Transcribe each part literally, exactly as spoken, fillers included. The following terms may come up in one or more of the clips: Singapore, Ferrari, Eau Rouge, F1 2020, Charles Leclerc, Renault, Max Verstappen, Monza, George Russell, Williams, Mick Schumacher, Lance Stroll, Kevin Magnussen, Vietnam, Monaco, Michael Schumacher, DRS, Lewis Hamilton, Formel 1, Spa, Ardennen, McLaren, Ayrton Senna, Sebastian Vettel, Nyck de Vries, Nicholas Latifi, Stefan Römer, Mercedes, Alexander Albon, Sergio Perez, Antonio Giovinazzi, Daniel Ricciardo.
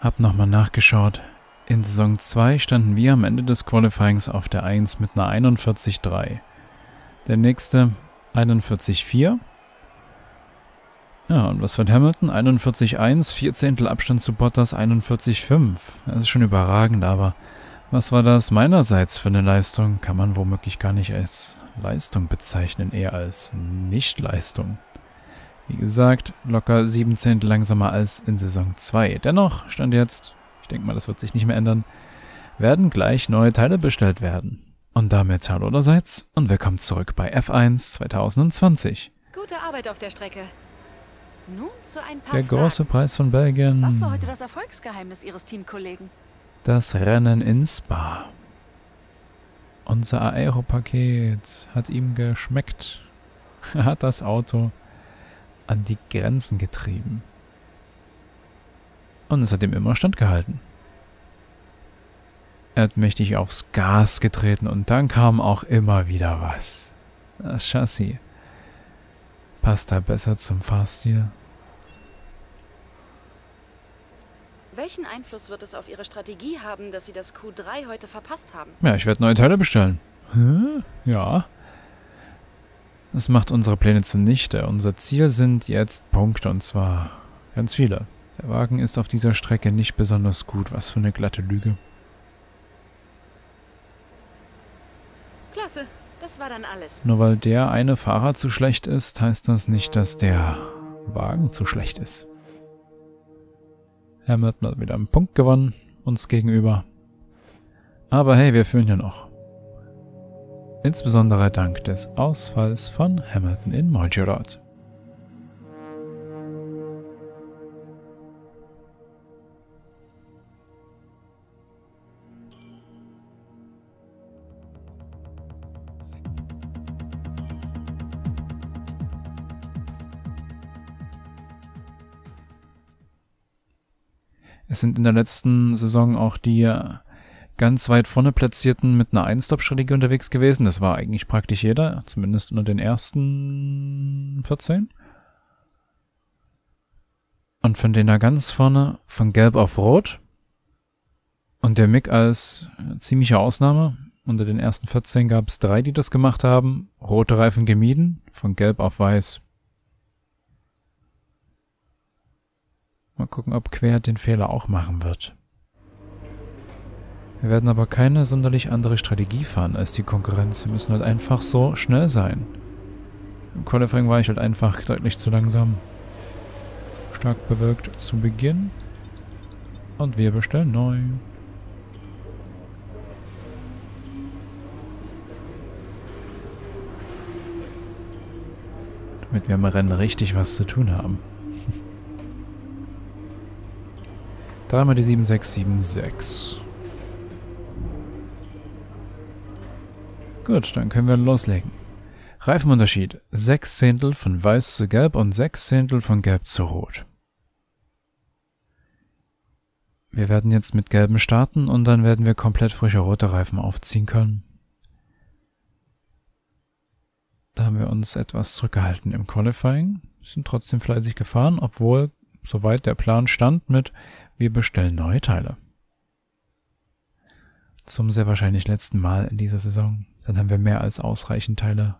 Hab nochmal nachgeschaut. In Saison zwei standen wir am Ende des Qualifyings auf der eins mit einer einundvierzig Komma drei. Der nächste einundvierzig Komma vier. Ja, und was wird Hamilton? einundvierzig Komma eins, vier Zehntel Abstand zu Bottas einundvierzig Komma fünf. Das ist schon überragend, aber was war das meinerseits für eine Leistung? Kann man womöglich gar nicht als Leistung bezeichnen, eher als Nichtleistung. Wie gesagt, locker sieben Zehntel langsamer als in Saison zwei. Dennoch stand jetzt, ich denke mal, das wird sich nicht mehr ändern, werden gleich neue Teile bestellt werden. Und damit hallo allerseits und willkommen zurück bei F eins zwanzig zwanzig. Gute Arbeit auf der Strecke. Nun zu ein paar Der große Fragen. Preis von Belgien. Was war heute das Erfolgsgeheimnis Ihres Teamkollegen? Das Rennen in Spa. Unser Aeropaket hat ihm geschmeckt. Er hat das Auto an die Grenzen getrieben. Und es hat ihm immer standgehalten. Er hat mächtig aufs Gas getreten und dann kam auch immer wieder was. Das Chassis passt da besser zum Fahrstil. Welchen Einfluss wird es auf Ihre Strategie haben, dass Sie das Q drei heute verpasst haben? Ja, ich werde neue Teile bestellen. Hm? Ja. Das macht unsere Pläne zunichte. Unser Ziel sind jetzt Punkte, und zwar ganz viele. Der Wagen ist auf dieser Strecke nicht besonders gut. Was für eine glatte Lüge. Klasse. Das war dann alles. Nur weil der eine Fahrer zu schlecht ist, heißt das nicht, dass der Wagen zu schlecht ist. Hamilton hat wieder einen Punkt gewonnen, uns gegenüber. Aber hey, wir führen ja noch. Insbesondere dank des Ausfalls von Hamilton in Montreal. Es sind in der letzten Saison auch die ganz weit vorne Platzierten mit einer Ein-Stop-Strategie unterwegs gewesen. Das war eigentlich praktisch jeder, zumindest unter den ersten vierzehn. Und von denen da ganz vorne, von Gelb auf Rot. Und der Mick als ziemliche Ausnahme. Unter den ersten vierzehn gab es drei, die das gemacht haben. Rote Reifen gemieden, von Gelb auf Weiß. Mal gucken, ob Quer den Fehler auch machen wird. Wir werden aber keine sonderlich andere Strategie fahren als die Konkurrenz. Wir müssen halt einfach so schnell sein. Im Qualifying war ich halt einfach deutlich zu langsam. Stark bewirkt zu Beginn. Und wir bestellen neu. Damit wir im Rennen richtig was zu tun haben. Dreimal die sieben sechs sieben sechs. Gut, dann können wir loslegen. Reifenunterschied. sechs Zehntel von Weiß zu Gelb und sechs Zehntel von Gelb zu Rot. Wir werden jetzt mit Gelben starten und dann werden wir komplett frische rote Reifen aufziehen können. Da haben wir uns etwas zurückgehalten im Qualifying. Sind trotzdem fleißig gefahren, obwohl soweit der Plan stand mit wir bestellen neue Teile. Zum sehr wahrscheinlich letzten Mal in dieser Saison. Dann haben wir mehr als ausreichend Teile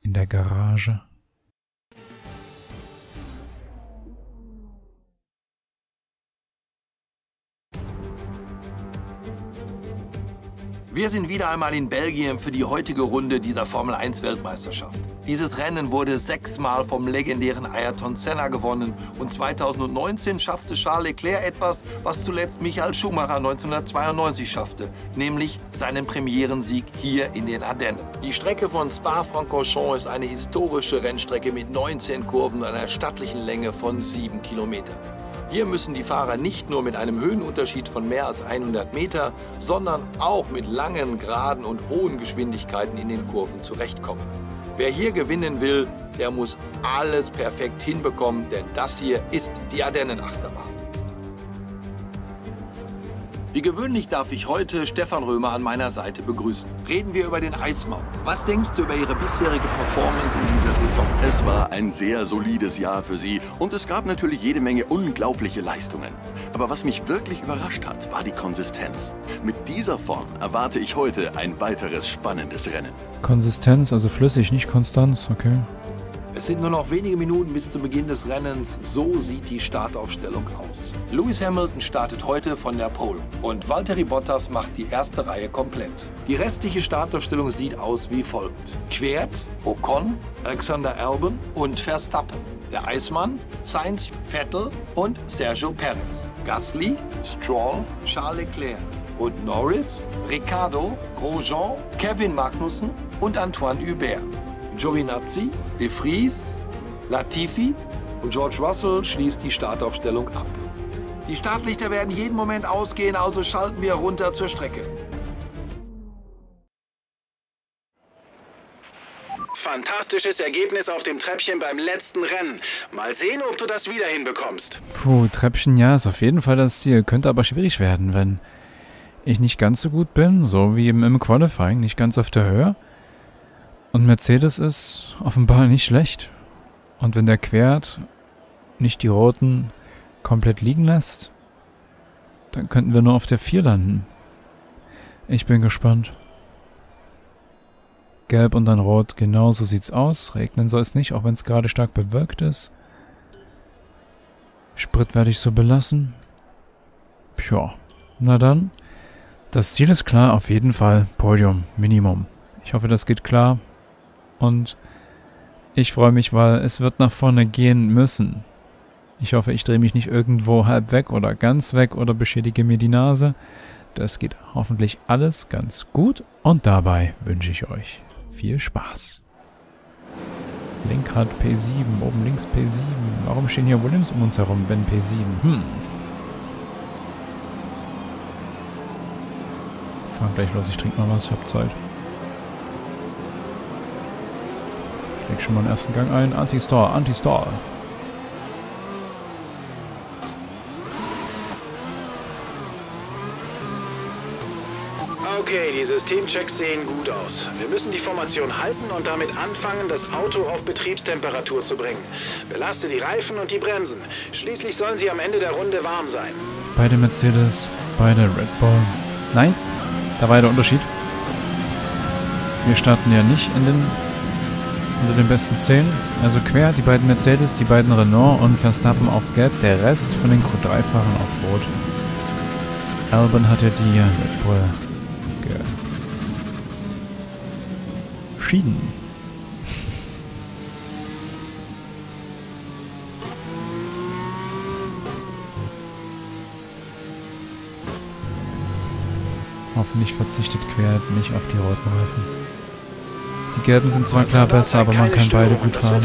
in der Garage. Wir sind wieder einmal in Belgien für die heutige Runde dieser Formel eins Weltmeisterschaft. Dieses Rennen wurde sechsmal vom legendären Ayrton Senna gewonnen und zweitausendneunzehn schaffte Charles Leclerc etwas, was zuletzt Michael Schumacher neunzehnhundertzweiundneunzig schaffte, nämlich seinen Premierensieg hier in den Ardennen. Die Strecke von Spa-Francorchamps ist eine historische Rennstrecke mit neunzehn Kurven und einer stattlichen Länge von sieben Kilometern. Hier müssen die Fahrer nicht nur mit einem Höhenunterschied von mehr als hundert Meter, sondern auch mit langen, geraden und hohen Geschwindigkeiten in den Kurven zurechtkommen. Wer hier gewinnen will, der muss alles perfekt hinbekommen, denn das hier ist die Ardennen-Achterbahn. Wie gewöhnlich darf ich heute Stefan Römer an meiner Seite begrüßen. Reden wir über den Eismaul. Was denkst du über ihre bisherige Performance in dieser Saison? Es war ein sehr solides Jahr für sie und es gab natürlich jede Menge unglaubliche Leistungen. Aber was mich wirklich überrascht hat, war die Konsistenz. Mit dieser Form erwarte ich heute ein weiteres spannendes Rennen. Konsistenz, also flüssig, nicht Konstanz, okay. Es sind nur noch wenige Minuten bis zum Beginn des Rennens, so sieht die Startaufstellung aus. Lewis Hamilton startet heute von der Pole und Valtteri Bottas macht die erste Reihe komplett. Die restliche Startaufstellung sieht aus wie folgt. Quert, Ocon, Alexander Albon und Verstappen. Der Eismann, Sainz, Vettel und Sergio Perez. Gasly, Stroll, Charles Leclerc und Norris, Ricciardo, Grosjean, Kevin Magnussen und Antoine Hubert. Giovinazzi, de Vries, Latifi und George Russell schließt die Startaufstellung ab. Die Startlichter werden jeden Moment ausgehen, also schalten wir runter zur Strecke. Fantastisches Ergebnis auf dem Treppchen beim letzten Rennen. Mal sehen, ob du das wieder hinbekommst. Puh, Treppchen, ja, ist auf jeden Fall das Ziel. Könnte aber schwierig werden, wenn ich nicht ganz so gut bin, so wie eben im Qualifying, nicht ganz auf der Höhe. Und Mercedes ist offenbar nicht schlecht. Und wenn der Quert nicht die Roten komplett liegen lässt, dann könnten wir nur auf der vier landen. Ich bin gespannt. Gelb und dann Rot, genau so sieht's aus. Regnen soll es nicht, auch wenn es gerade stark bewölkt ist. Sprit werde ich so belassen. Pja, na dann. Das Ziel ist klar, auf jeden Fall Podium, Minimum. Ich hoffe, das geht klar. Und ich freue mich, weil es wird nach vorne gehen müssen. Ich hoffe, ich drehe mich nicht irgendwo halb weg oder ganz weg oder beschädige mir die Nase. Das geht hoffentlich alles ganz gut. Und dabei wünsche ich euch viel Spaß. Lenkrad P sieben, oben links P sieben. Warum stehen hier Williams um uns herum, wenn P sieben? Hm. Die fahren gleich los, ich trinke mal was, ich habe Zeit. Leg schon mal den ersten Gang ein. Anti-Stall, Anti-Stall. Okay, die Systemchecks sehen gut aus. Wir müssen die Formation halten und damit anfangen, das Auto auf Betriebstemperatur zu bringen. Belaste die Reifen und die Bremsen. Schließlich sollen sie am Ende der Runde warm sein. Beide Mercedes, beide Red Bull. Nein, da war der Unterschied. Wir starten ja nicht in den... unter den besten zehn, also quer die beiden Mercedes, die beiden Renault und Verstappen auf Gelb, der Rest von den Q drei-Fahrern auf Rot. Albon hatte die Red Bull geschieden. Hoffentlich verzichtet Quer nicht auf die roten Reifen. Die Gelben sind zwar klar besser, aber man kann beide gut fahren.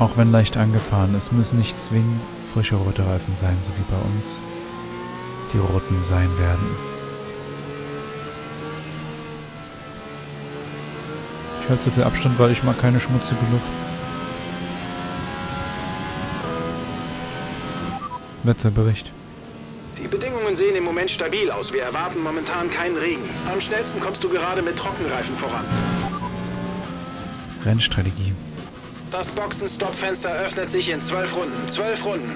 Auch wenn leicht angefahren ist, müssen nicht zwingend frische rote Reifen sein, so wie bei uns die roten sein werden. Ich halte so viel Abstand, weil ich mag keine schmutzige Luft. Wetterbericht. Die Bedingungen sehen im Moment stabil aus. Wir erwarten momentan keinen Regen. Am schnellsten kommst du gerade mit Trockenreifen voran. Rennstrategie. Das Boxenstoppfenster öffnet sich in zwölf Runden. Zwölf Runden.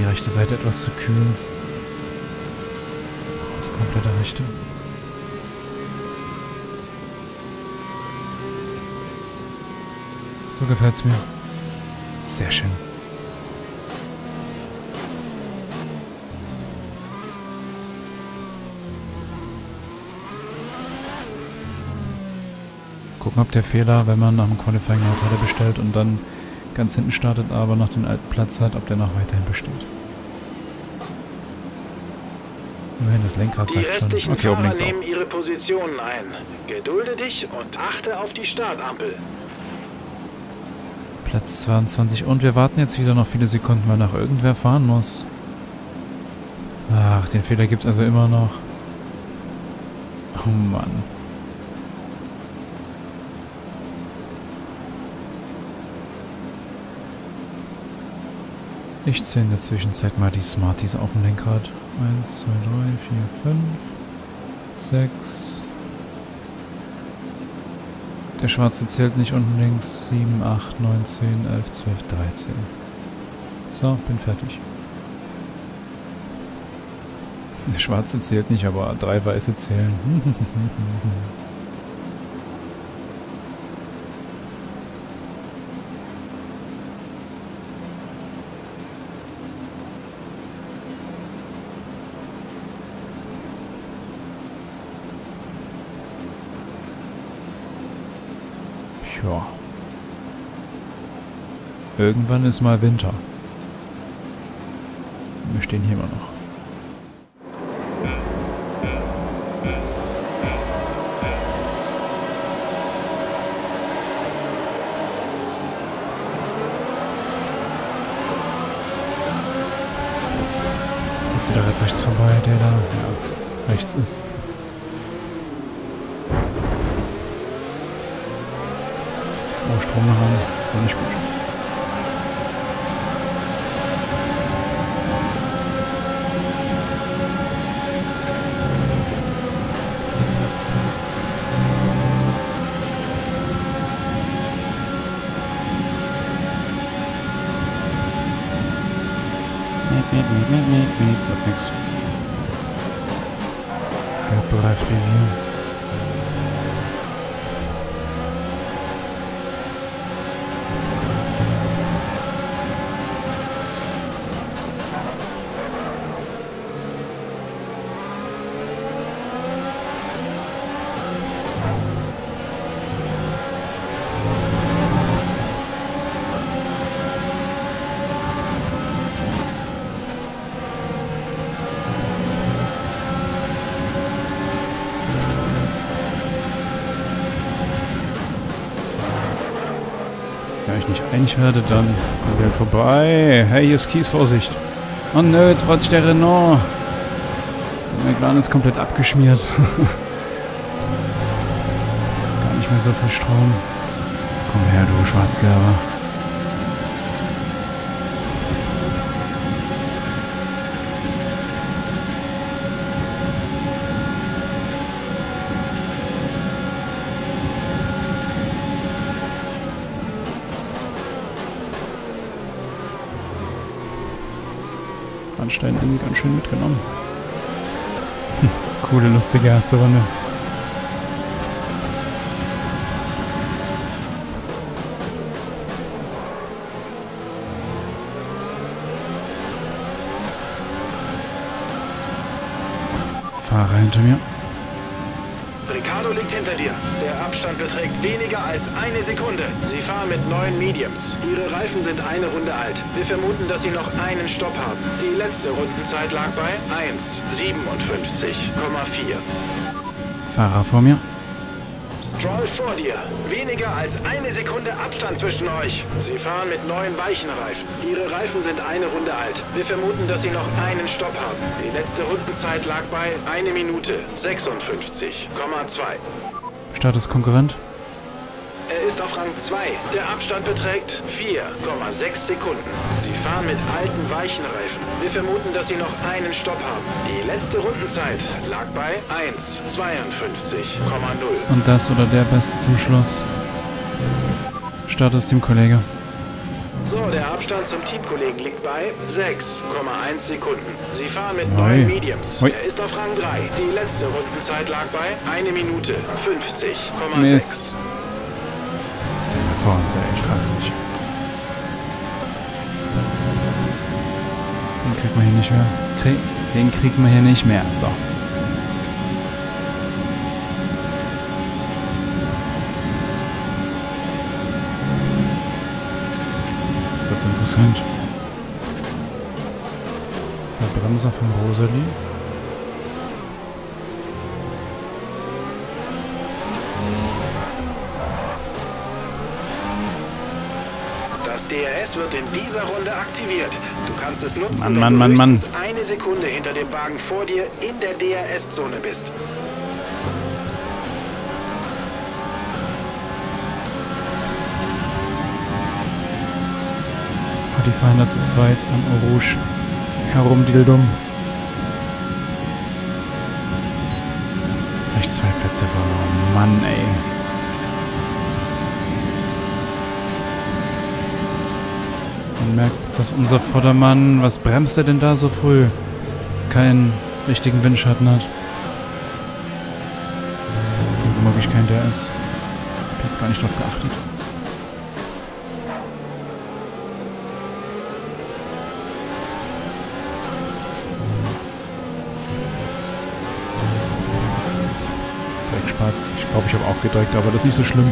Die rechte Seite etwas zu kühl. Die komplette rechte. So gefällt's mir. Sehr schön. Gucken, ob der Fehler, wenn man nach dem Qualifying Teile bestellt und dann ganz hinten startet, aber noch den alten Platz hat, ob der noch weiterhin besteht. Immerhin das Lenkrad sagt schon. Die restlichen okay, Fahrer nehmen ihre Positionen ein. Gedulde dich und achte auf die Startampel. Platz zweiundzwanzig. Und wir warten jetzt wieder noch viele Sekunden, weil nach irgendwer fahren muss. Ach, den Fehler gibt es also immer noch. Oh Mann. Ich zähle in der Zwischenzeit mal die Smarties auf dem Lenkrad. eins, zwei, drei, vier, fünf, sechs. Der schwarze zählt nicht unten links. sieben, acht, neun, zehn, elf, zwölf, dreizehn. So, bin fertig. Der schwarze zählt nicht, aber drei weiße zählen. Ja. Irgendwann ist mal Winter. Wir stehen hier immer noch. Jetzt geht er jetzt rechts vorbei, der da ja, rechts ist. Strom haben, ist noch nicht gut. Hat nix. Gelbbereifte Revier. Ich werde dann wieder vorbei. Hey, hier ist Kies, Vorsicht. Oh nö, jetzt freut sich der Renault. Der McLaren ist komplett abgeschmiert. Gar nicht mehr so viel Strom. Komm her, du Schwarzgerber. Innen ganz schön mitgenommen. Hm, coole, lustige erste Runde. Fahrer hinter mir. Ricciardo liegt hinter dir. Der Abstand beträgt weniger als eine Sekunde. Sie fahren mit neuen Mediums. Ihre Reifen sind eine Runde alt. Wir vermuten, dass sie noch einen Stopp haben. Die letzte Rundenzeit lag bei eins siebenundfünfzig Komma vier. Fahrer vor mir. Stroll vor dir. Weniger als eine Sekunde Abstand zwischen euch. Sie fahren mit neuen weichen Reifen. Ihre Reifen sind eine Runde alt. Wir vermuten, dass sie noch einen Stopp haben. Die letzte Rundenzeit lag bei eine Minute sechsundfünfzig Komma zwei. Status Konkurrent. Er ist auf Rang zwei. Der Abstand beträgt vier Komma sechs Sekunden. Sie fahren mit alten weichen Reifen. Wir vermuten, dass sie noch einen Stopp haben. Die letzte Rundenzeit lag bei eins zweiundfünfzig Komma null. Und das oder der Beste zum Schluss. Start aus dem Kollege. So, der Abstand zum Teamkollegen liegt bei sechs Komma eins Sekunden. Sie fahren mit neun Mediums. Oi. Er ist auf Rang drei. Die letzte Rundenzeit lag bei eine Minute fünfzig Komma sechs. Stehen wir vor uns, ey, ich frag's nicht. Den kriegt man hier nicht mehr. Krieg, den kriegt man hier nicht mehr. So. Jetzt wird's interessant. Verbremser von Rosalie. Das D R S wird in dieser Runde aktiviert. Du kannst es nutzen, Mann, wenn Mann, du Mann, höchstens Mann. eine Sekunde hinter dem Wagen vor dir in der D R S-Zone bist. Die fahren da zu zweit am Eau Rouge herum, Dildum. Vielleicht zwei Plätze verloren. Mann, ey. Man merkt, dass unser Vordermann, was bremst er denn da so früh? Keinen richtigen Windschatten hat. Warum habe ich keinen, der ist? Ich hab jetzt gar nicht drauf geachtet. Dreckspatz. Ich glaube, ich habe auch gedrückt, aber das ist nicht so schlimm.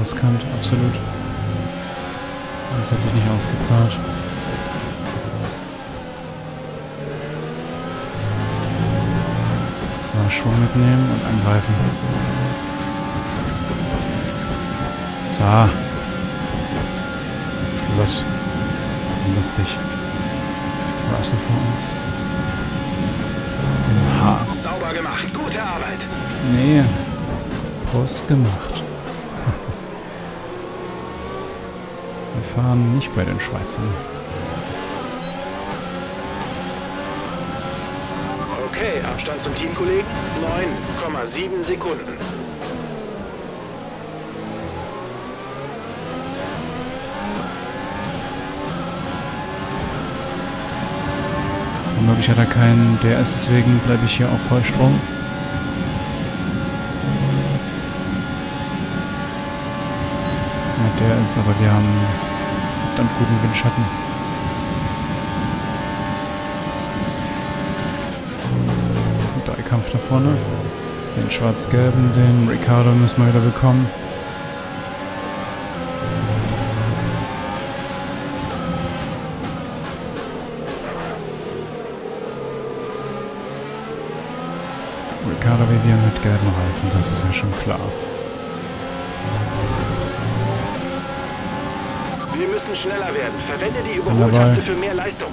Riskant, absolut. Das hat sich nicht ausgezahlt. So, Schwung mitnehmen und angreifen. So. Schluss. Lustig. Was noch vor uns? Im Haas. Sauber gemacht. Gute Arbeit. Nee. Post gemacht. Wir fahren nicht bei den Schweizern. Okay, Abstand zum Teamkollegen neun Komma sieben Sekunden. Womöglich hat er keinen D R S, deswegen bleibe ich hier auf Vollstrom. Ja, der ist, aber wir haben verdammt guten Windschatten. Dreikampf da vorne. Den schwarz-gelben, den Ricciardo müssen wir wieder bekommen. Ricciardo wie wir mit gelben Reifen, das ist ja schon klar. Wir müssen schneller werden. Verwende die Überholtaste für mehr Leistung.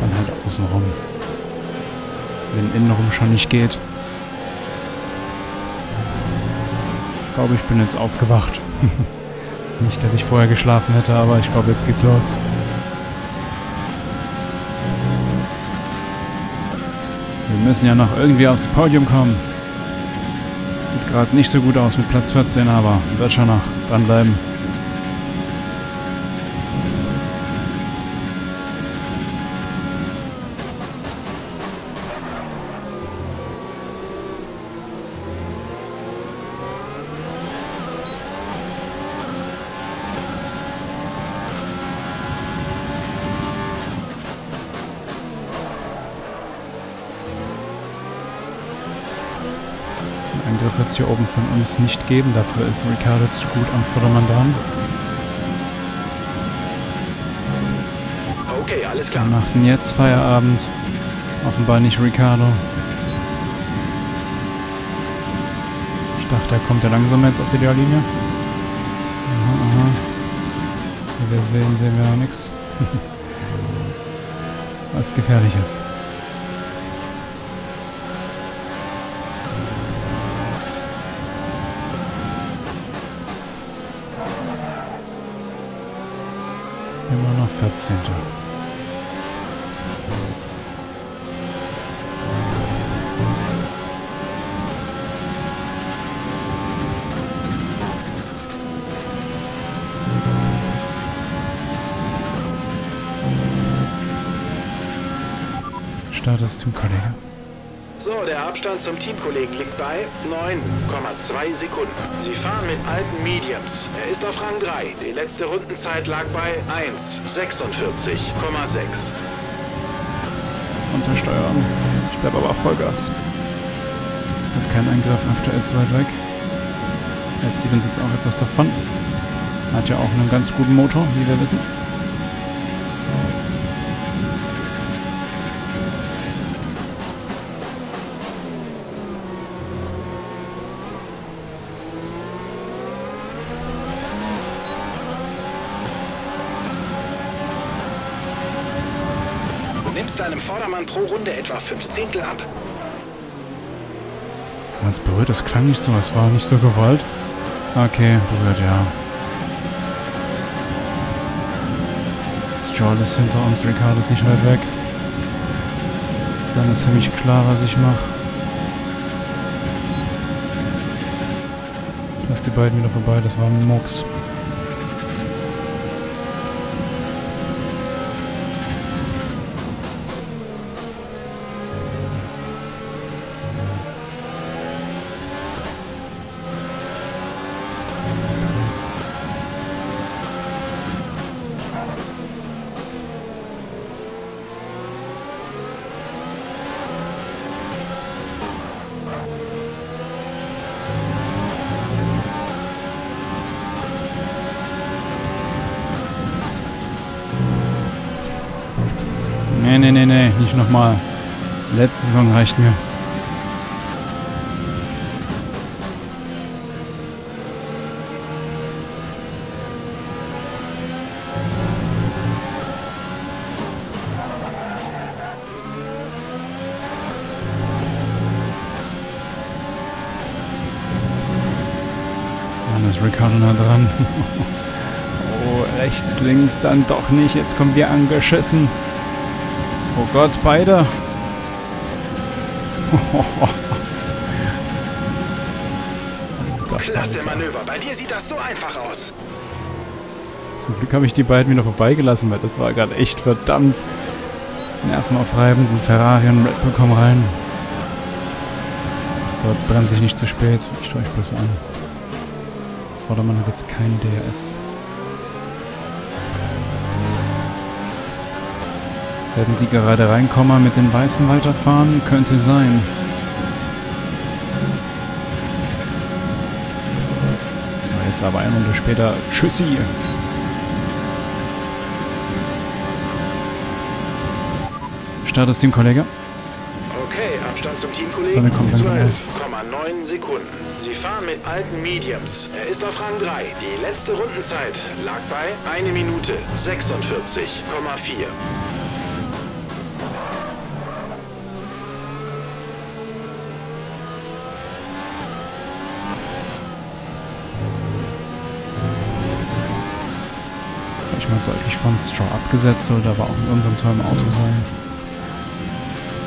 Dann halt außenrum. Wenn innenrum schon nicht geht. Ich glaube, ich bin jetzt aufgewacht. Nicht, dass ich vorher geschlafen hätte, aber ich glaube, jetzt geht's los. Wir müssen ja noch irgendwie aufs Podium kommen. Sieht gerade nicht so gut aus mit Platz vierzehn, aber wird schon noch dranbleiben. Wird es hier oben von uns nicht geben, dafür ist Ricciardo zu gut am Vordermann dran. Okay, alles klar. Wir machen jetzt Feierabend. Offenbar nicht Ricciardo. Ich dachte, da kommt er langsamer jetzt auf die Ideallinie. Aha, aha. Wie wir sehen, sehen wir ja nichts. Was gefährlich ist. vierzehn. Start des Teamkollegen. So, der Abstand zum Teamkollegen liegt bei neun Komma zwei Sekunden. Sie fahren mit alten Mediums. Er ist auf Rang drei. Die letzte Rundenzeit lag bei eins Komma sechsundvierzig Komma sechs. Untersteuern. Ich bleibe aber auf Vollgas. Hat keinen Eingriff, aktuell zu weit weg. Da zieht uns jetzt auch etwas davon. Hat ja auch einen ganz guten Motor, wie wir wissen. Nimmst deinem Vordermann pro Runde etwa fünf Zehntel ab. Ganz berührt, das klang nicht so, es war nicht so gewollt. Okay, berührt, ja. Stroll ist hinter uns, Ricciardo ist nicht weit weg. Dann ist für mich klar, was ich mache. Ich lasse die beiden wieder vorbei, das war ein Mucks. Nee, nee, nee, nee, nicht nochmal. Letzte Saison reicht mir. Dann ist Ricciardo nah dran. Oh, rechts, links, dann doch nicht. Jetzt kommen wir angeschissen. Oh Gott, beide. Klasse Manöver, bei dir sieht das so einfach aus. Zum Glück habe ich die beiden wieder vorbeigelassen, weil das war gerade echt verdammt nervenaufreibend. Und Ferrari und Red Bull kommen rein. So, jetzt bremse ich nicht zu spät. Ich schaue euch bloß an. Vordermann hat jetzt keinen D R S. Werden die gerade reinkommen, mit den Weißen weiterfahren? Könnte sein. So, jetzt aber eine Runde später. Tschüssi! Start das Team, Kollege. Okay, Abstand zum Teamkollegen. Sonne kommt zwölf Komma neun Sekunden. Sie fahren mit alten Mediums. Er ist auf Rang drei. Die letzte Rundenzeit lag bei eine Minute sechsundvierzig Komma vier. Deutlich von Stroll abgesetzt, sollte aber auch mit unserem tollen Auto sein.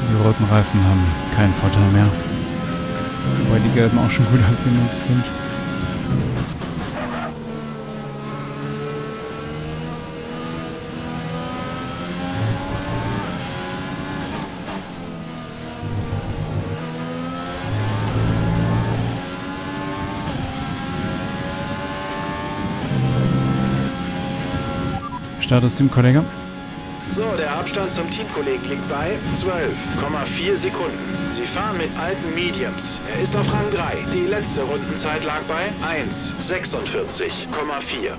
Die roten Reifen haben keinen Vorteil mehr. Wobei die gelben auch schon gut abgenutzt sind. Status Teamkollege. So, der Abstand zum Teamkollegen liegt bei zwölf Komma vier Sekunden. Sie fahren mit alten Mediums. Er ist auf Rang drei. Die letzte Rundenzeit lag bei eine Minute sechsundvierzig Komma vier.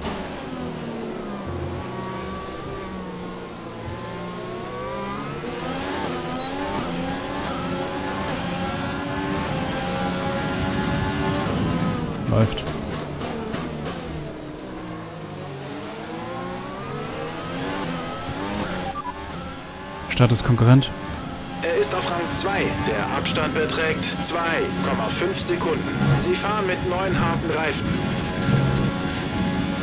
Läuft. Status Konkurrent. Er ist auf Rang zwei. Der Abstand beträgt zwei Komma fünf Sekunden. Sie fahren mit neuen harten Reifen.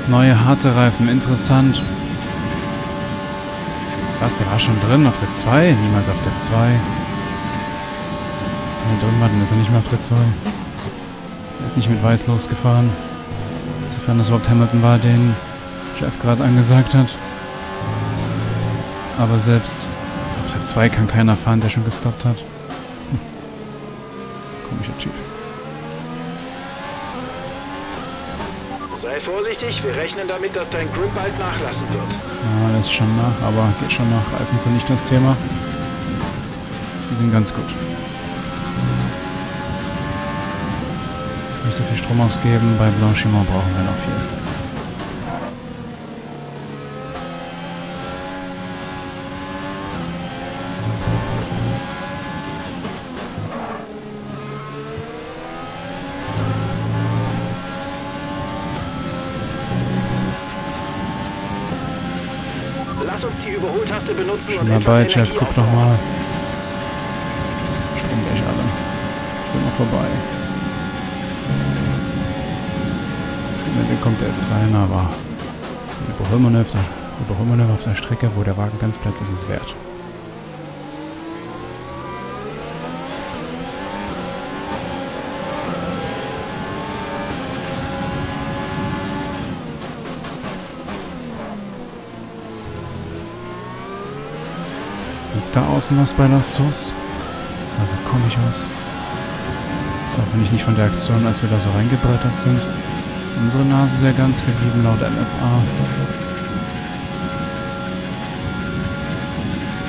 Neue harte Reifen, interessant. Was, der war schon drin auf der zwei? Niemals auf der zwei. Mit Unmatten ist er nicht mehr auf der zwei. Er ist nicht mit Weiß losgefahren. Sofern das überhaupt Hamilton war, den Jeff gerade angesagt hat. Aber selbst auf der zwei kann keiner fahren, der schon gestoppt hat. Hm. Komischer Typ. Sei vorsichtig, wir rechnen damit, dass dein Grip bald nachlassen wird. Ja, das ist schon nach, aber geht schon nach. Reifen sind nicht das Thema. Die sind ganz gut. nicht so viel Strom ausgeben. Bei Blanchimont brauchen wir noch viel. Schon dabei, Jeff, guck doch mal. Springen gleich alle. Ich bin noch vorbei. Mir kommt der jetzt rein, aber Überholmanöver, Überholmanöver auf der Strecke, wo der Wagen ganz bleibt, ist es wert. Da außen was bei La Source. Das sah so komisch aus. Das war, finde ich, nicht von der Aktion, als wir da so reingebrettert sind. Unsere Nase ist ja ganz geblieben laut M F A.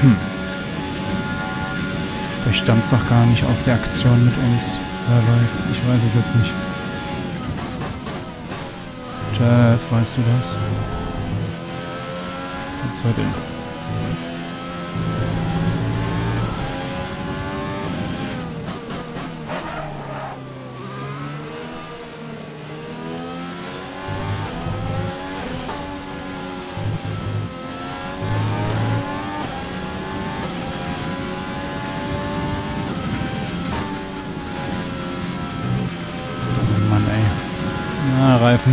Hm. Vielleicht stammt es auch gar nicht aus der Aktion mit uns. Wer weiß, ich weiß es jetzt nicht. Jeff, weißt du das? Was sind zwei Dinge?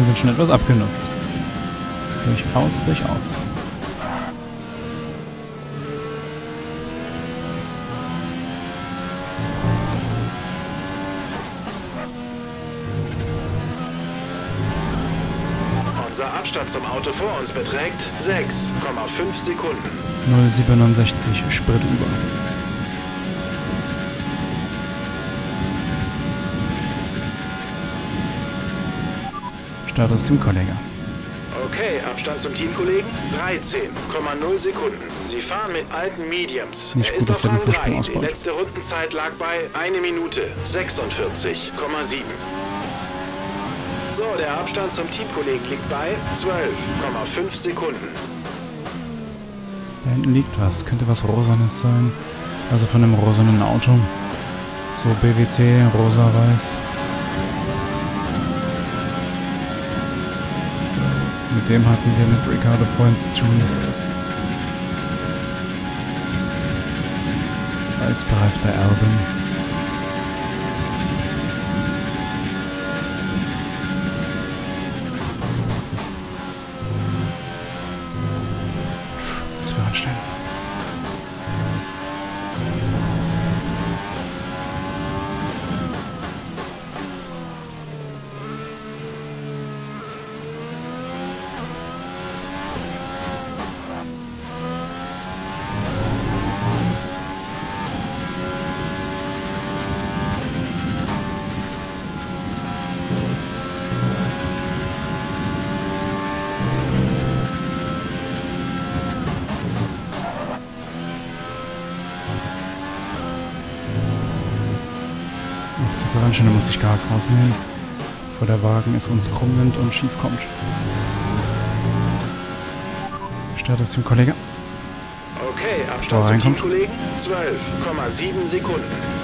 Sind schon etwas abgenutzt. Durchaus, durchaus. Unser Abstand zum Auto vor uns beträgt sechs Komma fünf Sekunden. null Komma siebenundsechzig Sprit über. Status Teamkollege. Okay, Abstand zum Teamkollegen dreizehn Komma null Sekunden. Sie fahren mit alten Mediums. Nicht er gut, dass der den Vorsprung ausbaut. Die letzte Rundenzeit lag bei eine Minute sechsundvierzig Komma sieben. So, der Abstand zum Teamkollegen liegt bei zwölf Komma fünf Sekunden. Da hinten liegt was. Könnte was Rosanes sein. Also von einem rosanen Auto. So B W T, rosa-weiß. Mit dem hatten wir mit Ricciardo vorhin zu tun. Als bereifter Albon. Zu anstellen. Dann muss ich Gas rausnehmen, bevor der Wagen es uns krumm nimmt und schief kommt. Startest du, Kollege? Okay, Abstand zum Teamkollegen zwölf Komma sieben Sekunden.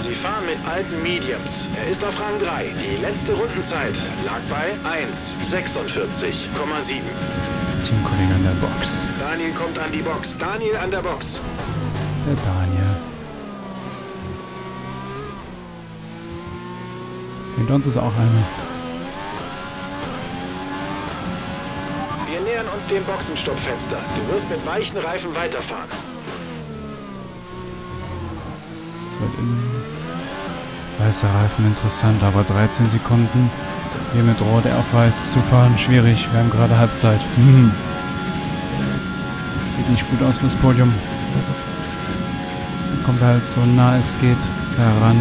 Sie fahren mit alten Mediums. Er ist auf Rang drei. Die letzte Rundenzeit lag bei eine Minute sechsundvierzig Komma sieben. Teamkollege an der Box. Daniel kommt an die Box. Daniel an der Box. Der Daniel. Hinter uns ist auch einer. Wir nähern uns dem Boxenstoppfenster. Du wirst mit weichen Reifen weiterfahren. Weißer Reifen, interessant, aber dreizehn Sekunden. Hier mit Rot auf Weiß zu fahren, schwierig. Wir haben gerade Halbzeit. Hm. Sieht nicht gut aus fürs Podium. Dann kommt halt so nah es geht daran.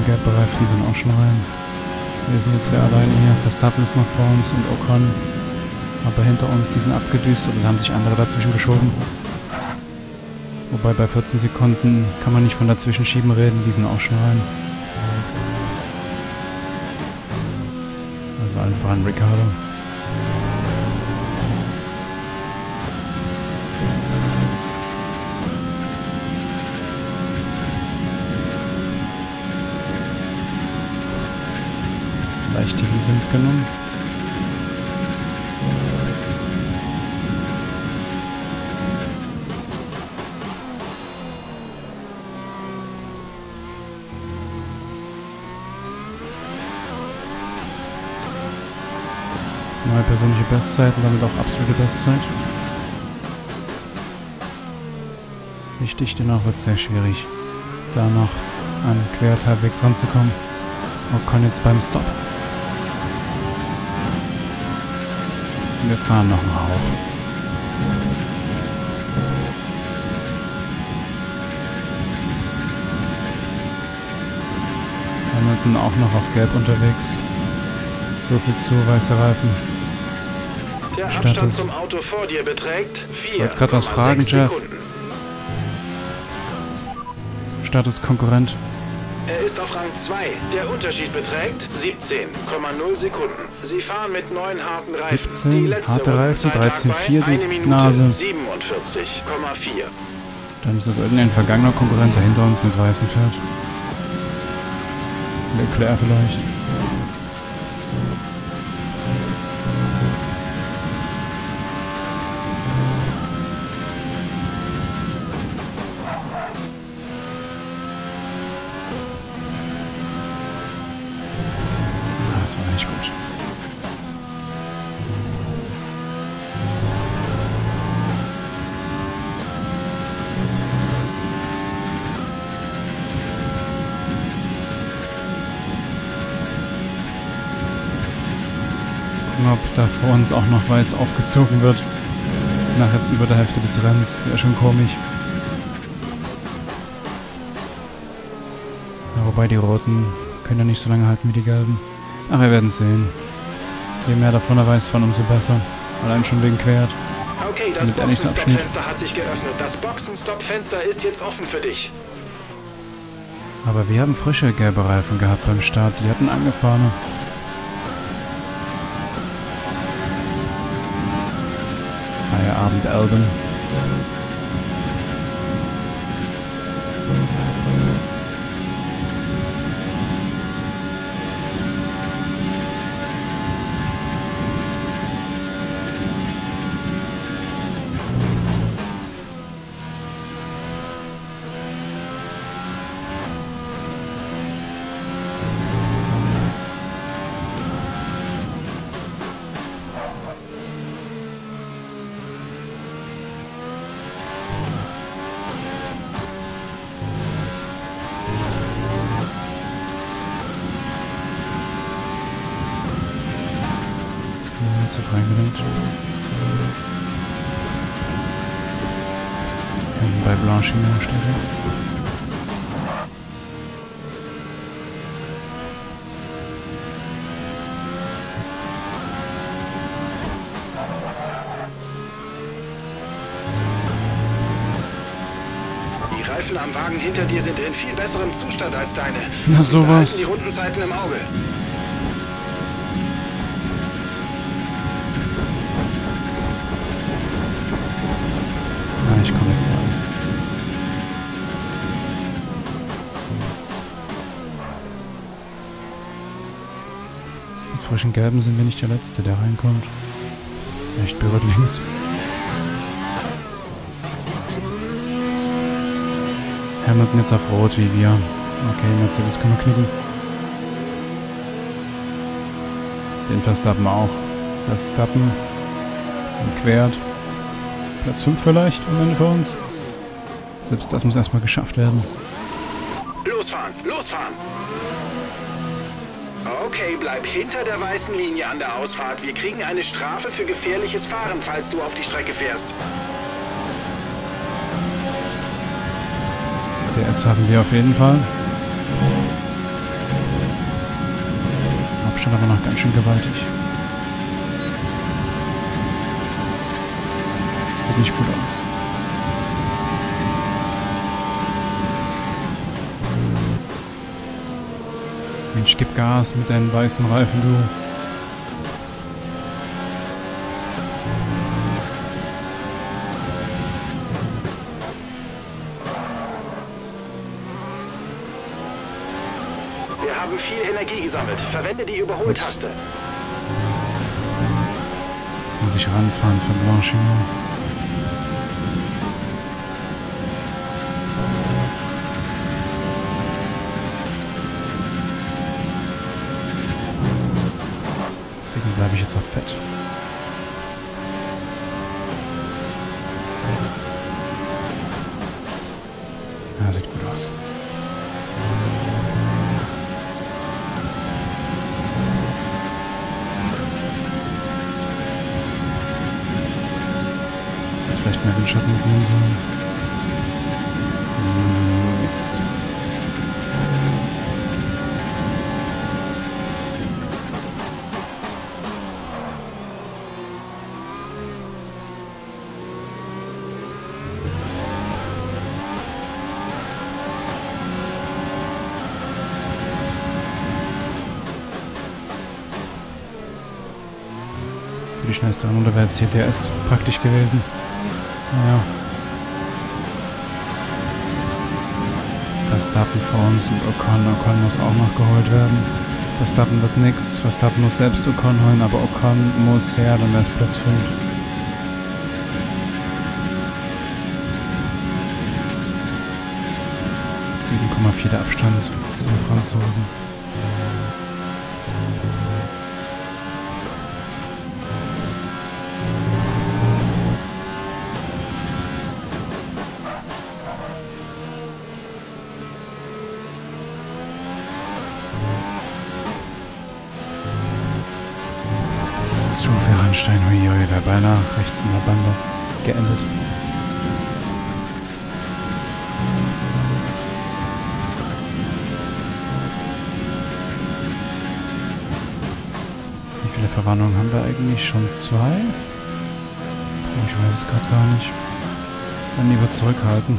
mein Gelbbereif, die sind auch schon rein. Wir sind jetzt ja alleine hier. Verstappen ist noch vor uns und Ocon. Aber hinter uns, die sind abgedüst und haben sich andere dazwischen geschoben. Wobei bei vierzehn Sekunden kann man nicht von dazwischen schieben reden, die sind auch schon rein. Also allen voran Ricciardo. Leichte Wiese mitgenommen. Neue persönliche Bestzeit und damit auch absolute Bestzeit. Wichtig, danach wird es sehr schwierig, da noch an Quert halbwegs ranzukommen. Ocon jetzt beim Stop. Wir fahren noch mal hoch. Hamilton auch noch auf Gelb unterwegs. So viel zu weiße Reifen. Der Abstand Status zum Auto vor dir beträgt vier Komma sechs Sekunden. Ich wollte gerade was fragen, Jeff. Status Konkurrent. Er ist auf Rang zwei. Der Unterschied beträgt siebzehn Komma null Sekunden. Sie fahren mit neun harten Reifen. siebzehn harte Reifen, dreizehn Komma vier die Nase. siebenundvierzig Komma vier. Dann ist das irgendein vergangener Konkurrent, der hinter uns mit weißen fährt. Leclerc vielleicht. Ob da vor uns auch noch weiß aufgezogen wird. Nach jetzt über der Hälfte des Rennens. Wäre schon komisch. Ja, wobei die Roten können ja nicht so lange halten wie die Gelben. Ach, wir werden sehen. Je mehr davon er weiß von, umso besser. Allein schon wegen Quert. Okay, das Boxenstoppfenster hat sich geöffnet. Das Boxenstoppfenster ist jetzt offen für dich. Aber wir haben frische gelbe Reifen gehabt beim Start. Die hatten angefahrene. Feierabend Albon. Reingelenkt. Hinten bei Blanchimont steht er. Die Reifen am Wagen hinter dir sind in viel besserem Zustand als deine. Na sowas. Die Rundenzeiten im Auge. Ich komme jetzt mal an. Mit frischen Gelben sind wir nicht der Letzte, der reinkommt. Echt berührt links. Hamilton jetzt auf Rot wie wir. Okay, Mercedes kann man knicken. Den Verstappen auch. Verstappen. Und Quert. Platz fünf vielleicht am Ende für uns. Selbst das muss erstmal geschafft werden. Losfahren, losfahren! Okay, bleib hinter der weißen Linie an der Ausfahrt. Wir kriegen eine Strafe für gefährliches Fahren, falls du auf die Strecke fährst. D S haben wir auf jeden Fall. Abstand aber noch ganz schön gewaltig. Das sieht nicht gut aus. Mensch, gib Gas mit deinen weißen Reifen, du. Sammelt. Verwende die Überholtaste. Jetzt muss ich ranfahren für Blanchimont. Deswegen bleibe ich jetzt auf Fett. Ja, sieht gut aus. Mehr den Schatten holen sollen. Mist. Für die schnellste Runde wäre jetzt hier D R S praktisch gewesen. Ja. Verstappen vor uns und Ocon. Ocon muss auch noch geholt werden. Verstappen wird nix. Verstappen muss selbst Ocon holen, aber Ocon muss her, dann wäre es Platz fünf. sieben Komma vier der Abstand zum Franzosen. Beinahe rechts in der Bande geendet. Wie viele Verwarnungen haben wir eigentlich? Schon zwei? Ich weiß es gerade gar nicht. Dann lieber zurückhalten.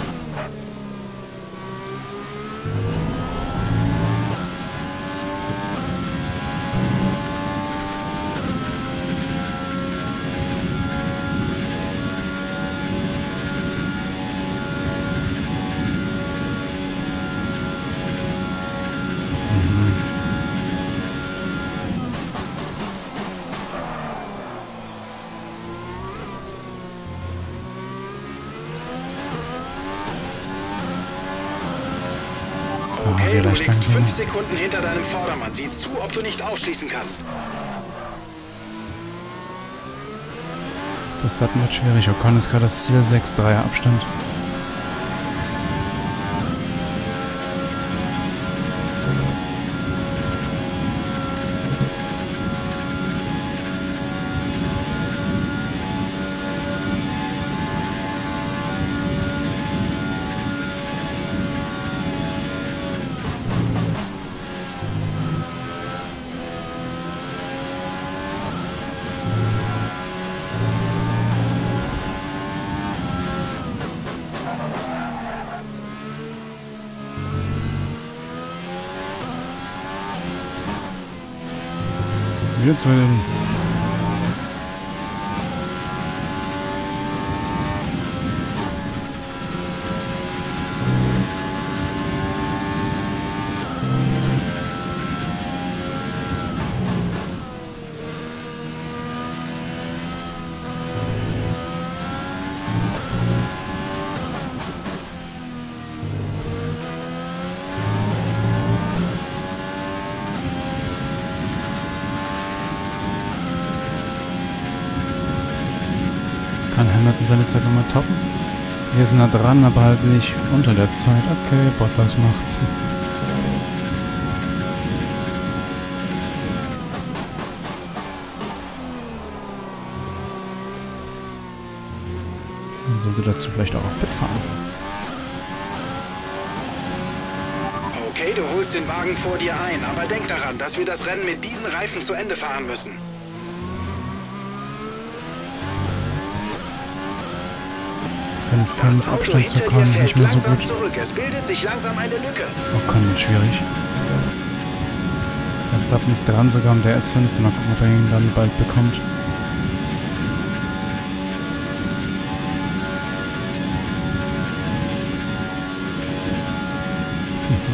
Okay, du liegst fünf Sekunden hinter deinem Vordermann. Sieh zu, ob du nicht aufschließen kannst. Das wird schwierig. Ocon ist gerade das Ziel, sechs Komma dreier Abstand. Jetzt will Hamilton seine Zeit nochmal toppen. Wir sind da dran, aber halt nicht unter der Zeit. Okay, Bottas macht's. Man sollte dazu vielleicht auch auf Fit fahren. Okay, du holst den Wagen vor dir ein, aber denk daran, dass wir das Rennen mit diesen Reifen zu Ende fahren müssen. fünf fünf Abstand zu kommen, nicht mehr so gut. Zurück. Es bildet sich langsam eine Lücke. Oh, kann nicht schwierig. Verstappen ist dran sogar um der S-Fenster. Mal gucken, ob er ihn dann bald bekommt.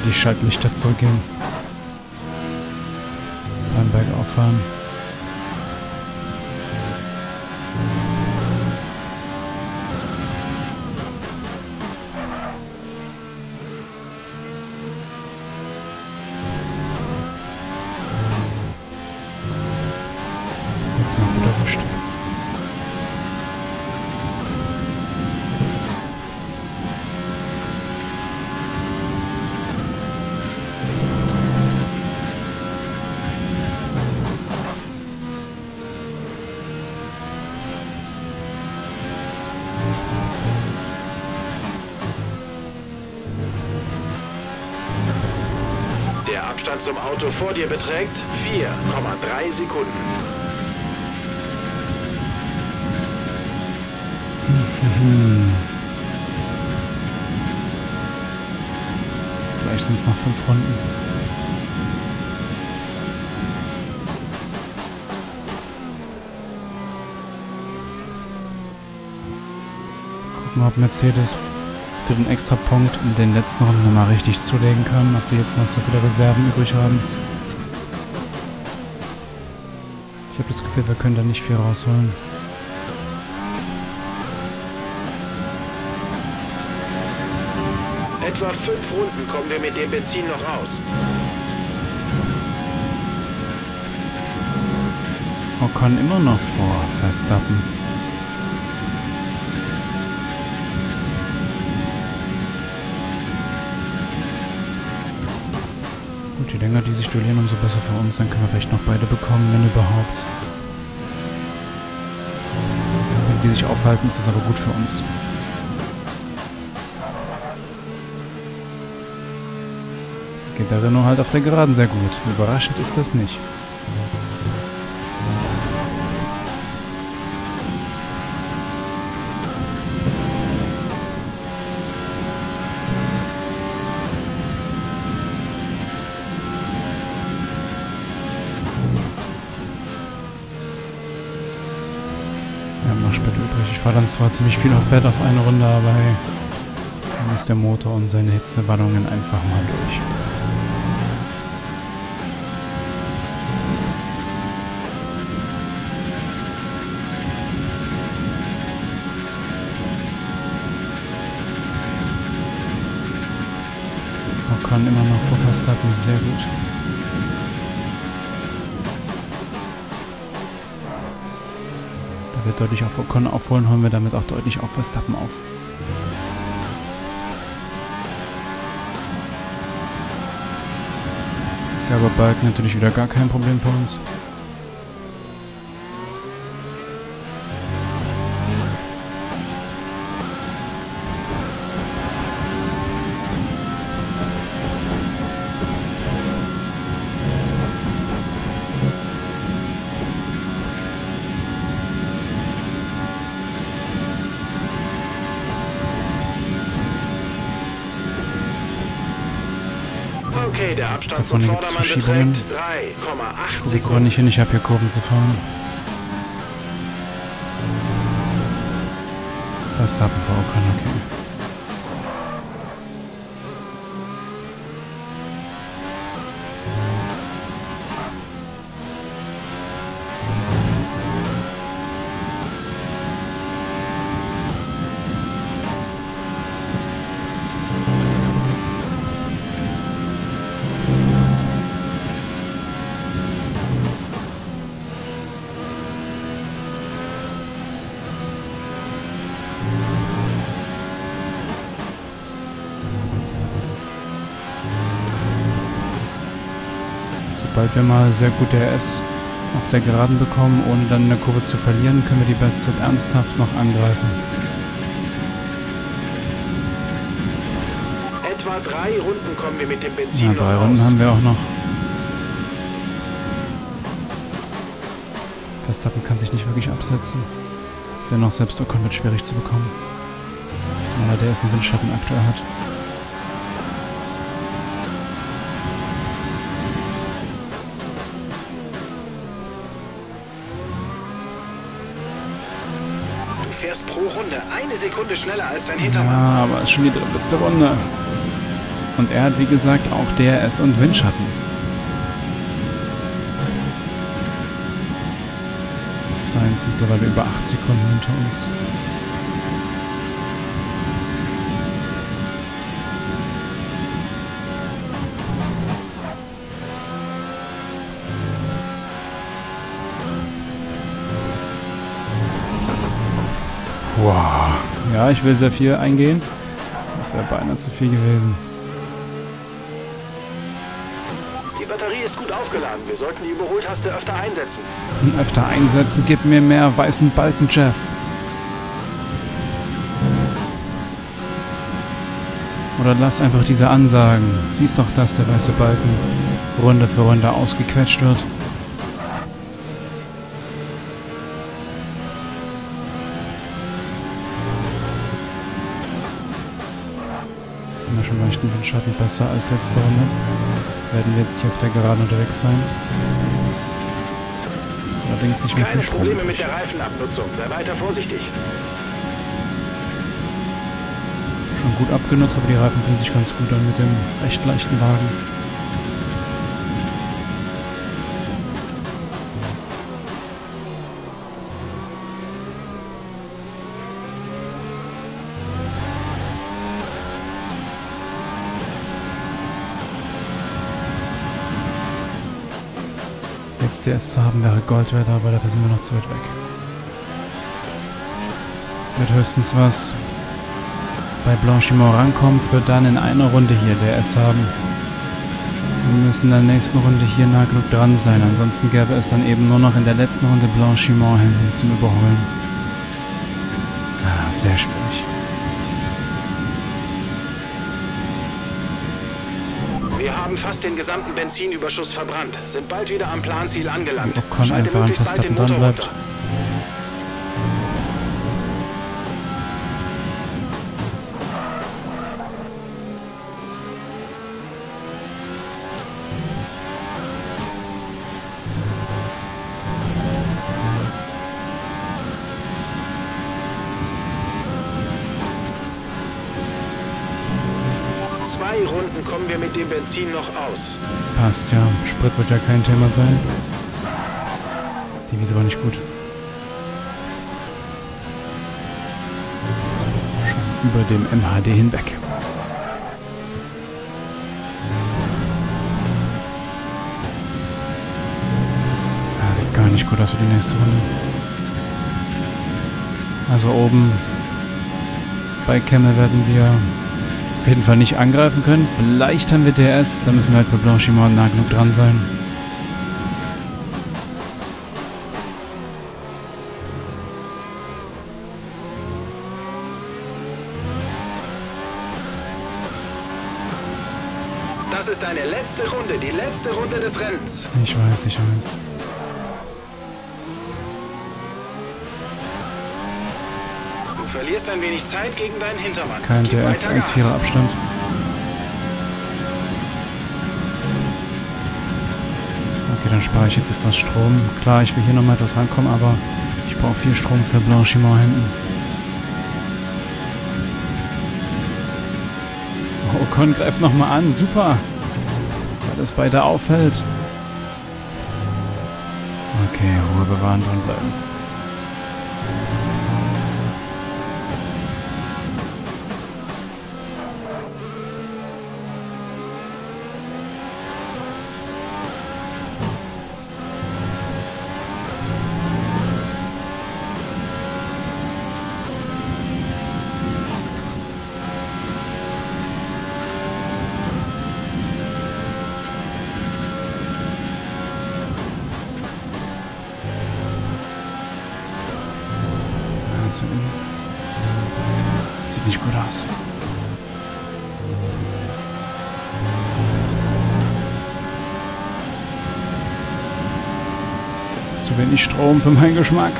Die Schaltlichter zurückgehen. Beim Bergauf fahren. Jetzt mal gut erwischt. Abstand zum Auto vor dir beträgt vier Komma drei Sekunden. Mhm. Vielleicht sind es noch fünf Runden. Gucken, ob Mercedes für den extra Punkt in den letzten Runden nochmal richtig zulegen kann, ob wir jetzt noch so viele Reserven übrig haben. Ich habe das Gefühl, wir können da nicht viel rausholen. Etwa fünf Runden kommen wir mit dem Benzin noch raus. Ocon immer noch vor Verstappen. Je länger die sich duellieren, umso besser für uns. Dann können wir vielleicht noch beide bekommen, wenn überhaupt. Wenn die sich aufhalten, ist das aber gut für uns. Geht der Renault halt auf der Geraden sehr gut. Überraschend ist das nicht. Dann zwar ziemlich viel auf Wert auf eine Runde, aber hey, da muss der Motor und seine Hitzewallungen einfach mal durch. Man kann immer noch vor Verstappen, sehr gut. Wenn wir deutlich auf Ocon aufholen, holen wir damit auch deutlich auf Verstappen auf. Gaberbalg natürlich wieder gar kein Problem für uns. Okay, der Abstand zum Vordermann beträgt drei Komma acht Sekunden. Nicht hin, ich habe hier Kurven zu fahren. Verstappen vor Ocon, okay. Sobald wir mal sehr gut D R S auf der Geraden bekommen, ohne dann eine Kurve zu verlieren, können wir die Bestzeit ernsthaft noch angreifen. zwar drei Runden kommen wir mit dem Benzin. Ja, drei Runden haben wir auch noch. Verstappen kann sich nicht wirklich absetzen. Dennoch selbst Ocon wird schwierig zu bekommen. Zumal der einen Windschatten aktuell hat. Pro Runde eine Sekunde schneller als dein Hintermann. Ja, aber es ist schon die drittletzte Runde. Und er hat, wie gesagt, auch D R S und Windschatten. Sainz mittlerweile über acht Sekunden hinter uns. Ja, ich will sehr viel eingehen. Das wäre beinahe zu viel gewesen. Die Batterie ist gut aufgeladen. Wir sollten die Überholtaste öfter einsetzen. Und öfter einsetzen. Gib mir mehr weißen Balken, Jeff. Oder lass einfach diese Ansagen. Siehst doch, dass der weiße Balken Runde für Runde ausgequetscht wird. Schon leuchten den Schatten besser als letzte Runde. Werden wir jetzt hier auf der Geraden unterwegs sein. Allerdings nicht mehr viel Strom. Keine Probleme mit der Reifenabnutzung. Sei weiter vorsichtig. Schon gut abgenutzt, aber die Reifen fühlen sich ganz gut an mit dem recht leichten Wagen. Jetzt D S zu haben wäre Gold wert, aber dafür sind wir noch zu weit weg. Wird höchstens was bei Blanchimont rankommen, für dann in einer Runde hier D S haben. Wir müssen in der nächsten Runde hier nah genug dran sein, ansonsten gäbe es dann eben nur noch in der letzten Runde Blanchimont hin zum Überholen. Ah, sehr schwierig. Wir haben fast den gesamten Benzinüberschuss verbrannt, sind bald wieder am Planziel angelangt. Ob Ocon einfach an Verstappen dran bleibt. Dem Benzin noch aus. Passt, ja. Sprit wird ja kein Thema sein. Die Wiese war nicht gut. Schon über dem M H D hinweg. Ja, sieht gar nicht gut aus für die nächste Runde. Also oben bei Kemmel werden wir auf jeden Fall nicht angreifen können. Vielleicht haben wir D R S, da müssen wir halt für Blanchimont nah genug dran sein. Das ist eine letzte Runde, die letzte Runde des Rennens. Ich weiß, ich weiß. Du verlierst ein wenig Zeit gegen deinen Hintermann. Kein D R S, eins Komma vierer Abstand. Okay, dann spare ich jetzt etwas Strom. Klar, ich will hier nochmal etwas rankommen, aber ich brauche viel Strom für Blanchimont hinten. Oh, Ocon greift nochmal an, super! Weil das beide auffällt. Okay, Ruhe bewahren, dranbleiben. Sieht nicht gut aus. Zu wenig Strom für meinen Geschmack.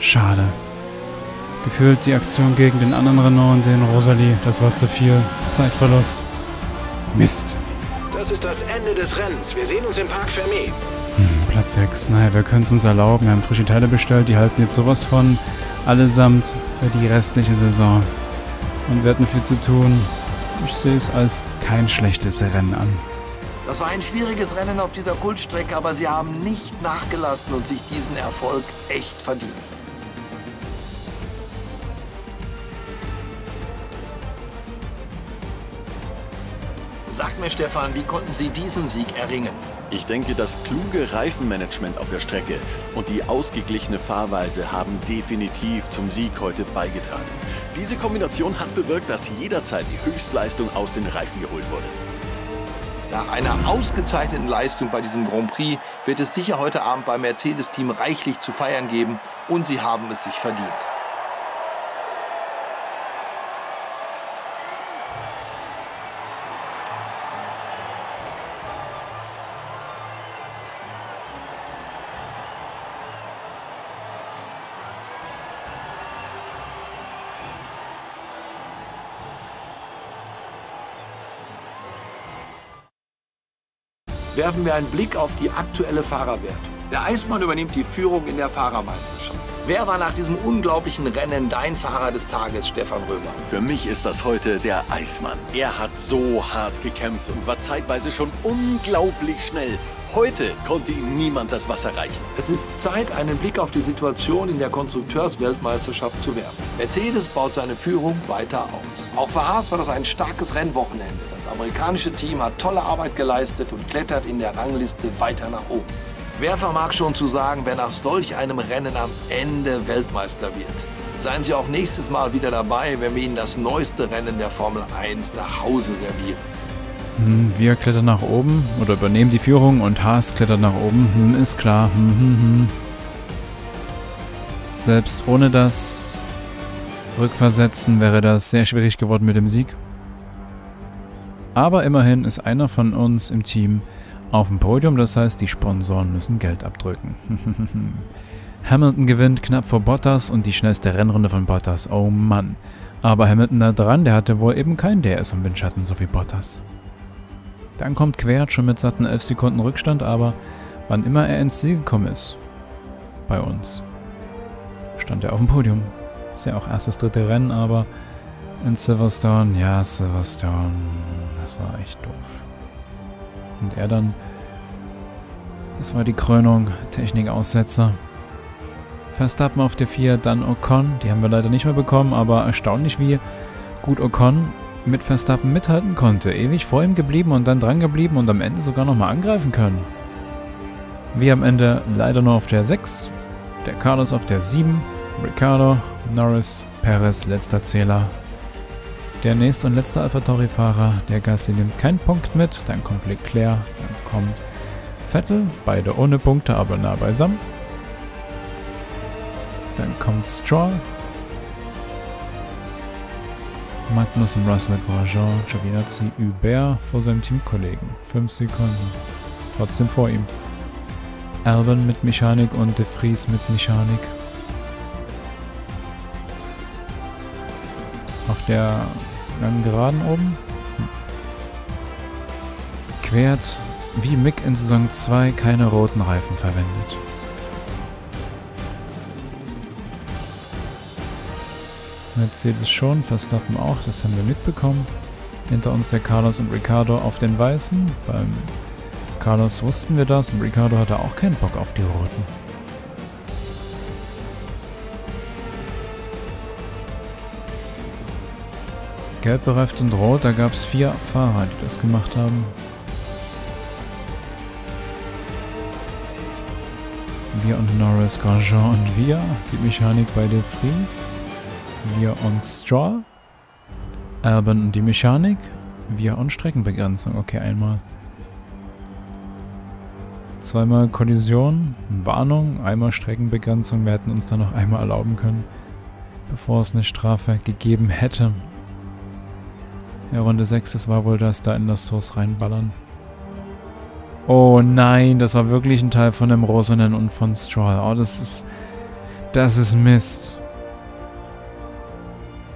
Schade. Gefühlt die Aktion gegen den anderen Renault und den Rosalie. Das war zu viel Zeitverlust. Mist. Das ist das Ende des Rennens. Wir sehen uns im Park Fermé. Hm, Platz sechs. Naja, wir können es uns erlauben. Wir haben frische Teile bestellt. Die halten jetzt sowas von allesamt für die restliche Saison. Und wir hatten viel zu tun. Ich sehe es als kein schlechtes Rennen an. Das war ein schwieriges Rennen auf dieser Kultstrecke, aber sie haben nicht nachgelassen und sich diesen Erfolg echt verdient. Sag mir, Stefan, wie konnten Sie diesen Sieg erringen? Ich denke, das kluge Reifenmanagement auf der Strecke und die ausgeglichene Fahrweise haben definitiv zum Sieg heute beigetragen. Diese Kombination hat bewirkt, dass jederzeit die Höchstleistung aus den Reifen geholt wurde. Nach einer ausgezeichneten Leistung bei diesem Grand Prix wird es sicher heute Abend beim Mercedes-Team reichlich zu feiern geben und sie haben es sich verdient. Werfen wir einen Blick auf die aktuelle Fahrerwertung. Der Eismann übernimmt die Führung in der Fahrermeisterschaft. Wer war nach diesem unglaublichen Rennen dein Fahrer des Tages, Stefan Römer? Für mich ist das heute der Eismann. Er hat so hart gekämpft und war zeitweise schon unglaublich schnell. Heute konnte ihm niemand das Wasser reichen. Es ist Zeit, einen Blick auf die Situation in der Konstrukteursweltmeisterschaft zu werfen. Mercedes baut seine Führung weiter aus. Auch für Haas war das ein starkes Rennwochenende. Das amerikanische Team hat tolle Arbeit geleistet und klettert in der Rangliste weiter nach oben. Wer vermag schon zu sagen, wer nach solch einem Rennen am Ende Weltmeister wird? Seien Sie auch nächstes Mal wieder dabei, wenn wir Ihnen das neueste Rennen der Formel eins nach Hause servieren. Wir klettern nach oben oder übernehmen die Führung und Haas klettert nach oben, hm, ist klar. Hm, hm, hm. Selbst ohne das Rückversetzen wäre das sehr schwierig geworden mit dem Sieg. Aber immerhin ist einer von uns im Team auf dem Podium, das heißt, die Sponsoren müssen Geld abdrücken. Hamilton gewinnt knapp vor Bottas und die schnellste Rennrunde von Bottas, oh Mann. Aber Hamilton da dran, der hatte wohl eben kein D R S im Windschatten, so wie Bottas. Dann kommt Quert schon mit satten elf Sekunden Rückstand, aber wann immer er ins Ziel gekommen ist, bei uns, stand er auf dem Podium. Ist ja auch erst das dritte Rennen, aber in Silverstone, ja Silverstone, das war echt doof. Und er dann, das war die Krönung, Technikaussetzer. Verstappen auf der vier, dann Ocon, die haben wir leider nicht mehr bekommen, aber erstaunlich wie gut Ocon mit Verstappen mithalten konnte. Ewig vor ihm geblieben und dann dran geblieben und am Ende sogar nochmal angreifen können. Wir am Ende leider nur auf der sechs, der Carlos auf der sieben, Ricciardo, Norris, Perez, letzter Zähler. Der nächste und letzte AlphaTauri-Fahrer, der Gasly nimmt keinen Punkt mit, dann kommt Leclerc, dann kommt Vettel, beide ohne Punkte, aber nah beisammen. Dann kommt Stroll. Magnussen, Russell, Grosjean, Giovinazzi, Hubert vor seinem Teamkollegen. fünf Sekunden. Trotzdem vor ihm. Albon mit Mechanik und de Vries mit Mechanik. Auf der langen Geraden oben. Hm. Quert, wie Mick in Saison zwei, keine roten Reifen verwendet. Mercedes schon, Verstappen auch, das haben wir mitbekommen. Hinter uns der Carlos und Ricciardo auf den Weißen. Beim Carlos wussten wir das und Ricciardo hatte auch keinen Bock auf die Roten. Gelb bereift und Rot, da gab es vier Fahrer, die das gemacht haben. Wir und Norris, Grosjean und wir, die Mechanik bei de Vries. Wir und Stroll, Albon und die Mechanik, wir und Streckenbegrenzung, okay einmal. Zweimal Kollision, Warnung, einmal Streckenbegrenzung. Wir hätten uns da noch einmal erlauben können, bevor es eine Strafe gegeben hätte. Ja, Runde sechs, das war wohl das, da in das Source reinballern. Oh nein, das war wirklich ein Teil von dem Rosanen und von Stroll. Oh, das ist... Das ist Mist.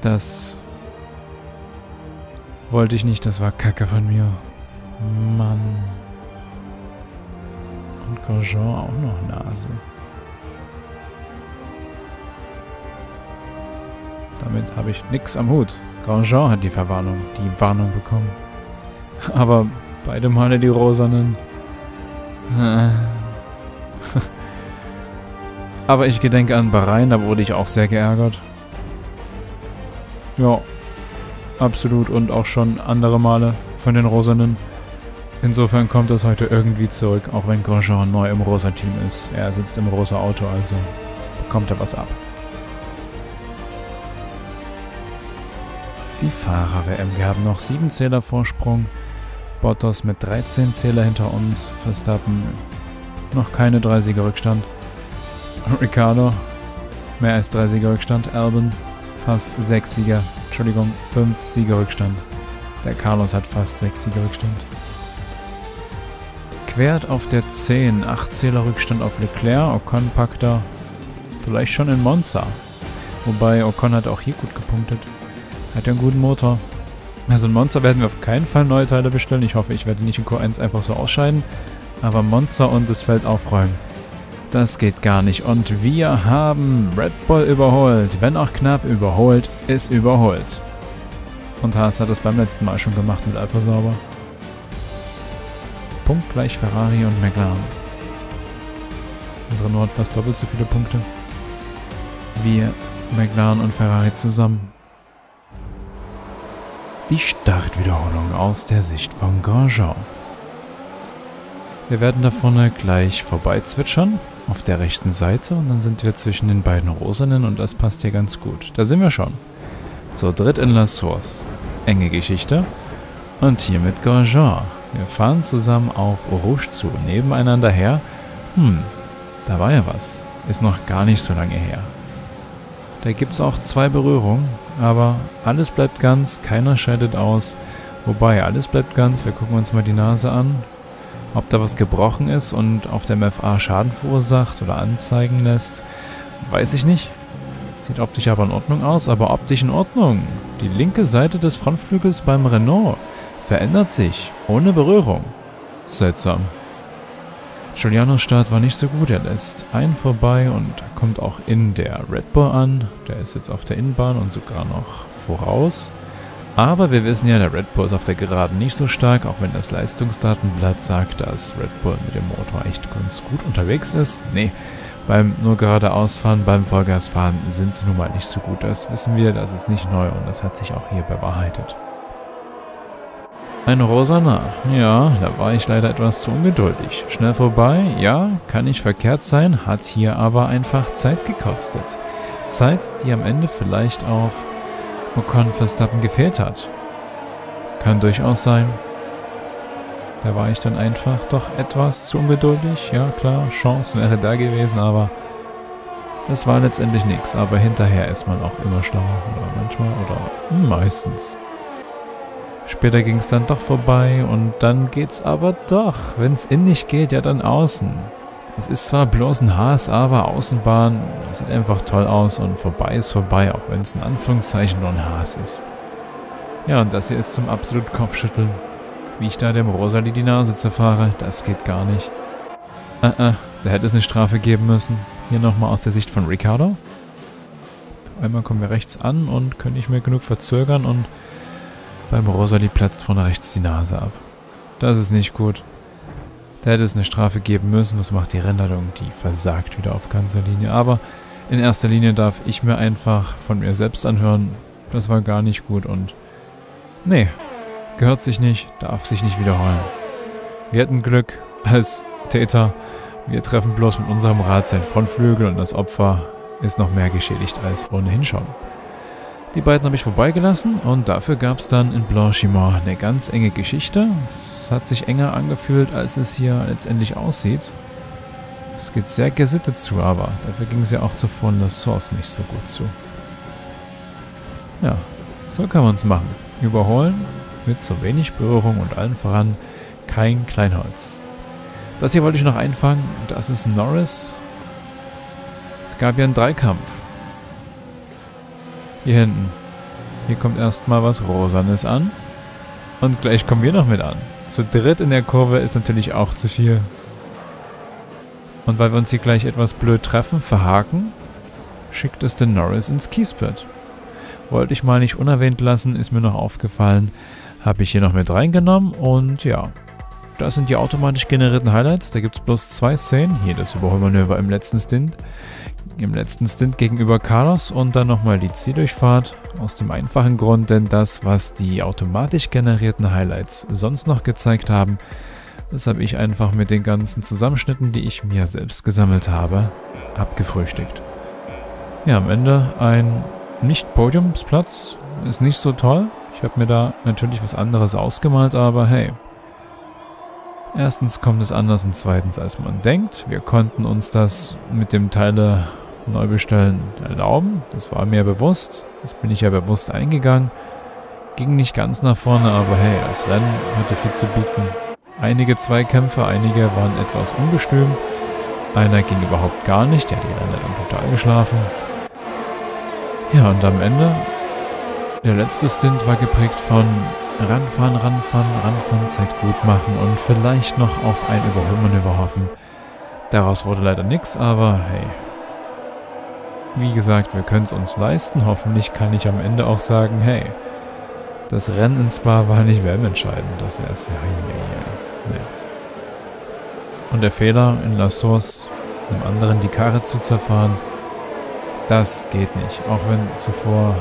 Das... wollte ich nicht, das war Kacke von mir. Mann. Und Grosjean auch noch Nase. Damit habe ich nichts am Hut. Grosjean hat die Verwarnung, die Warnung bekommen. Aber beide Male die Rosanen. Aber ich gedenke an Bahrain, da wurde ich auch sehr geärgert. Ja, absolut. Und auch schon andere Male von den Rosanen. Insofern kommt das heute irgendwie zurück, auch wenn Grosjean neu im Rosa-Team ist. Er sitzt im rosa Auto, also bekommt er was ab. Die Fahrer-W M. Wir haben noch sieben Zähler Vorsprung. Bottas mit dreizehn Zähler hinter uns. Verstappen noch keine dreißiger Rückstand. Ricciardo mehr als drei Sieger Rückstand. Albon fast sechs Sieger. Entschuldigung, fünf Sieger Rückstand. Der Carlos hat fast sechs Sieger Rückstand. Quert auf der zehn. acht Zähler Rückstand auf Leclerc. Ocon packt da vielleicht schon in Monza. Wobei Ocon hat auch hier gut gepunktet. Hat ja einen guten Motor. Also in Monza werden wir auf keinen Fall neue Teile bestellen. Ich hoffe, ich werde nicht in Q eins einfach so ausscheiden. Aber Monza und das Feld aufräumen. Das geht gar nicht. Und wir haben Red Bull überholt. Wenn auch knapp, überholt ist überholt. Und Haas hat es beim letzten Mal schon gemacht mit Alpha Sauber. Punkt gleich Ferrari und McLaren. Und Renault hat fast doppelt so viele Punkte. Wir, McLaren und Ferrari zusammen. Die Startwiederholung aus der Sicht von Grosjean. Wir werden da vorne gleich vorbeizwitschern, auf der rechten Seite, und dann sind wir zwischen den beiden Rosanen und das passt hier ganz gut. Da sind wir schon. Zu dritt in La Source. Enge Geschichte. Und hier mit Grosjean. Wir fahren zusammen auf Rouge zu, nebeneinander her. Hm, da war ja was. Ist noch gar nicht so lange her. Da gibt es auch zwei Berührungen, aber alles bleibt ganz, keiner scheidet aus. Wobei, alles bleibt ganz, wir gucken uns mal die Nase an. Ob da was gebrochen ist und auf dem F A Schaden verursacht oder anzeigen lässt, weiß ich nicht. Sieht optisch aber in Ordnung aus, aber optisch in Ordnung. Die linke Seite des Frontflügels beim Renault verändert sich, ohne Berührung. Seltsam. Giulianos Start war nicht so gut, er lässt einen vorbei und kommt auch in der Red Bull an. Der ist jetzt auf der Innenbahn und sogar noch voraus. Aber wir wissen ja, der Red Bull ist auf der Geraden nicht so stark, auch wenn das Leistungsdatenblatt sagt, dass Red Bull mit dem Motor echt ganz gut unterwegs ist. Nee, beim nur geradeausfahren, beim Vollgasfahren sind sie nun mal nicht so gut. Das wissen wir, das ist nicht neu und das hat sich auch hier bewahrheitet. Ein Rosana, ja, da war ich leider etwas zu ungeduldig. Schnell vorbei, ja, kann nicht verkehrt sein, hat hier aber einfach Zeit gekostet. Zeit, die am Ende vielleicht auf Ocon Verstappen gefehlt hat. Kann durchaus sein. Da war ich dann einfach doch etwas zu ungeduldig. Ja klar, Chance wäre da gewesen, aber das war letztendlich nichts. Aber hinterher ist man auch immer schlauer oder manchmal oder meistens. Später ging es dann doch vorbei und dann geht's aber doch. Wenn es in nicht geht, ja dann außen. Es ist zwar bloß ein Haas, aber Außenbahn sieht einfach toll aus und vorbei ist vorbei, auch wenn es in Anführungszeichen nur ein Haas ist. Ja, und das hier ist zum absoluten Kopfschütteln. Wie ich da dem Rosalie die Nase zerfahre, das geht gar nicht. Ah, ah, da hätte es eine Strafe geben müssen. Hier nochmal aus der Sicht von Ricciardo. Einmal kommen wir rechts an und können nicht mehr genug verzögern und beim Rosalie platzt vorne rechts die Nase ab. Das ist nicht gut. Da hätte es eine Strafe geben müssen. Was macht die Rennleitung? Die versagt wieder auf ganzer Linie. Aber in erster Linie darf ich mir einfach von mir selbst anhören, das war gar nicht gut und nee, gehört sich nicht, darf sich nicht wiederholen. Wir hatten Glück als Täter. Wir treffen bloß mit unserem Rad sein Frontflügel und das Opfer ist noch mehr geschädigt als ohnehin schon. Die beiden haben mich vorbeigelassen und dafür gab es dann in Blanchimont eine ganz enge Geschichte. Es hat sich enger angefühlt, als es hier letztendlich aussieht. Es geht sehr gesittet zu, aber dafür ging es ja auch zuvor in La Source nicht so gut zu. Ja, so kann man es machen. Überholen mit so wenig Berührung und allen voran kein Kleinholz. Das hier wollte ich noch einfangen, das ist Norris. Es gab ja einen Dreikampf. Hier hinten. Hier kommt erstmal was Rosanes an. Und gleich kommen wir noch mit an. Zu dritt in der Kurve ist natürlich auch zu viel. Und weil wir uns hier gleich etwas blöd treffen, verhaken, schickt es den Norris ins Kiesbett. Wollte ich mal nicht unerwähnt lassen, ist mir noch aufgefallen. Habe ich hier noch mit reingenommen und ja. Das sind die automatisch generierten Highlights. Da gibt es bloß zwei Szenen. Hier das Überholmanöver im letzten Stint. Im letzten Stint gegenüber Carlos und dann nochmal die Zieldurchfahrt. Aus dem einfachen Grund, denn das, was die automatisch generierten Highlights sonst noch gezeigt haben, das habe ich einfach mit den ganzen Zusammenschnitten, die ich mir selbst gesammelt habe, abgefrühstückt. Ja, am Ende ein Nicht-Podiumsplatz. Ist nicht so toll. Ich habe mir da natürlich was anderes ausgemalt, aber hey. Erstens kommt es anders und zweitens als man denkt. Wir konnten uns das mit dem Teile neu bestellen erlauben. Das war mir bewusst. Das bin ich ja bewusst eingegangen. Ging nicht ganz nach vorne, aber hey, das Rennen hatte viel zu bieten. Einige Zweikämpfe, einige waren etwas ungestüm. Einer ging überhaupt gar nicht. Der hat die Rennen dann total geschlafen. Ja, und am Ende, der letzte Stint war geprägt von Ranfahren, ranfahren, ranfahren, Zeit gut machen und vielleicht noch auf ein Überholmanöver hoffen. Daraus wurde leider nichts, aber hey. Wie gesagt, wir können es uns leisten. Hoffentlich kann ich am Ende auch sagen, hey, das Rennen ins Spa war nicht WM-entscheidend. Das wäre es ja. Nee. Und der Fehler in La Source, einem anderen die Karre zu zerfahren, das geht nicht. Auch wenn zuvor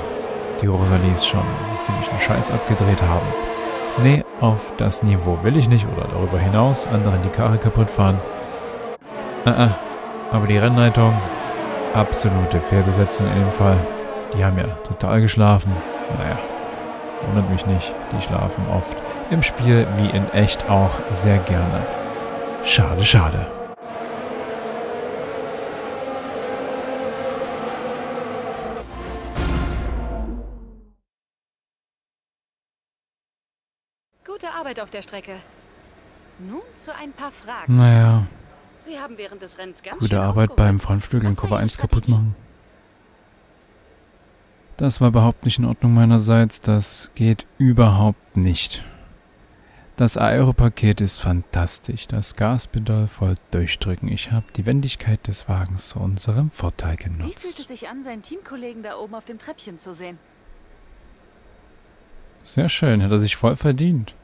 die Rosalies schon ziemlich einen Scheiß abgedreht haben. Nee, auf das Niveau will ich nicht oder darüber hinaus, anderen die Karre kaputt fahren. Ah, ah. Aber die Rennleitung, absolute Fehlbesetzung in dem Fall. Die haben ja total geschlafen. Naja, wundert mich nicht. Die schlafen oft im Spiel wie in echt auch sehr gerne. Schade, schade. Gute Arbeit auf der Strecke. Nun zu ein paar Fragen. Naja. Sie haben während des Rennens ganz gute Arbeit beim Frontflügel in Kurve eins kaputt machen. Das war überhaupt nicht in Ordnung meinerseits. Das geht überhaupt nicht. Das Aeropaket ist fantastisch. Das Gaspedal voll durchdrücken. Ich habe die Wendigkeit des Wagens zu unserem Vorteil genutzt. Wie fühlt es sich an, seinen Teamkollegen da oben auf dem Treppchen zu sehen? Sehr schön, hat er sich voll verdient.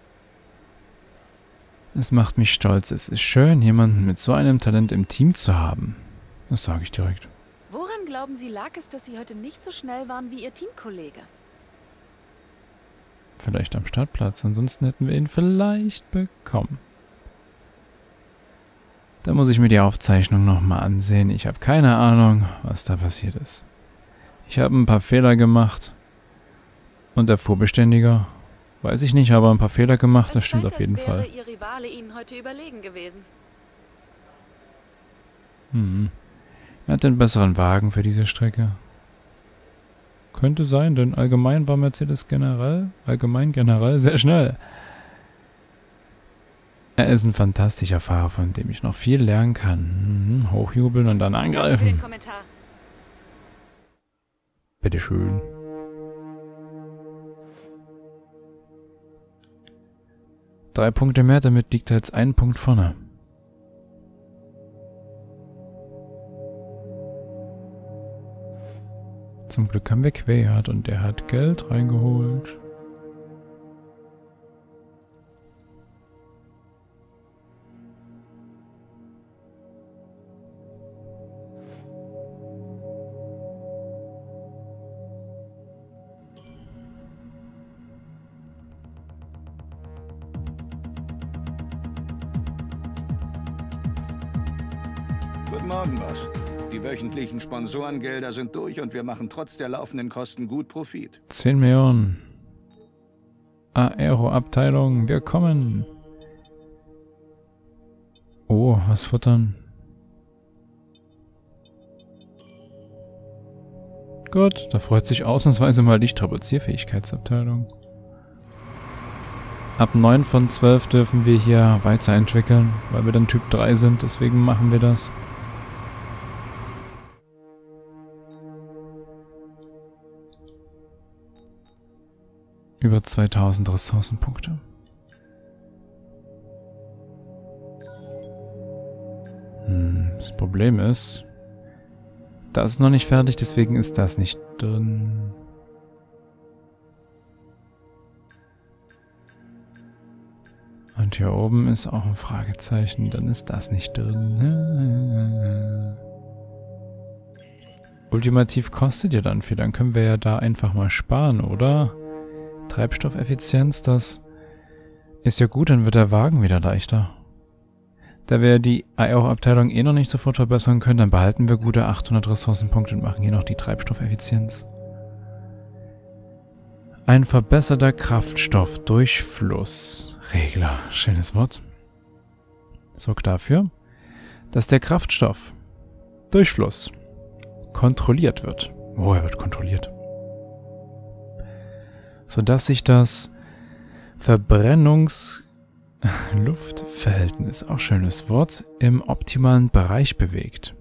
Es macht mich stolz. Es ist schön, jemanden mit so einem Talent im Team zu haben. Das sage ich direkt. Woran glauben Sie, lag es, dass Sie heute nicht so schnell waren wie Ihr Teamkollege? Vielleicht am Startplatz, ansonsten hätten wir ihn vielleicht bekommen. Da muss ich mir die Aufzeichnung nochmal ansehen. Ich habe keine Ahnung, was da passiert ist. Ich habe ein paar Fehler gemacht. Und der Vorbeständiger? Weiß ich nicht, aber ein paar Fehler gemacht, das stimmt auf jeden Fall. Ihr Rivale Ihnen heute überlegen gewesen. Hm. Er hat den besseren Wagen für diese Strecke. Könnte sein, denn allgemein war Mercedes generell, allgemein generell sehr schnell. Er ist ein fantastischer Fahrer, von dem ich noch viel lernen kann. Hm, hochjubeln und dann angreifen. Bitteschön. Drei Punkte mehr, damit liegt er jetzt einen Punkt vorne. Zum Glück haben wir Querhard und er hat Geld reingeholt. Guten Morgen, Boss. Die wöchentlichen Sponsorengelder sind durch und wir machen trotz der laufenden Kosten gut Profit. zehn Millionen. Aero-Abteilung, wir kommen. Oh, was futtern. Gut, da freut sich ausnahmsweise mal die Strapazierfähigkeitsabteilung. Ab neun von zwölf dürfen wir hier weiterentwickeln, weil wir dann Typ drei sind, deswegen machen wir das. Über zweitausend Ressourcenpunkte. Hm, das Problem ist, das ist noch nicht fertig, deswegen ist das nicht drin. Und hier oben ist auch ein Fragezeichen, dann ist das nicht drin. Ultimativ kostet ja dann viel, dann können wir ja da einfach mal sparen, oder? Treibstoffeffizienz, das ist ja gut, dann wird der Wagen wieder leichter. Da wir die Aero-Abteilung eh noch nicht sofort verbessern können, dann behalten wir gute achthundert Ressourcenpunkte und machen hier noch die Treibstoffeffizienz. Ein verbesserter Kraftstoffdurchflussregler, schönes Wort, sorgt dafür, dass der Kraftstoffdurchfluss kontrolliert wird. Oh, er wird kontrolliert. Sodass sich das Verbrennungs-Luftverhältnis, auch schönes Wort, im optimalen Bereich bewegt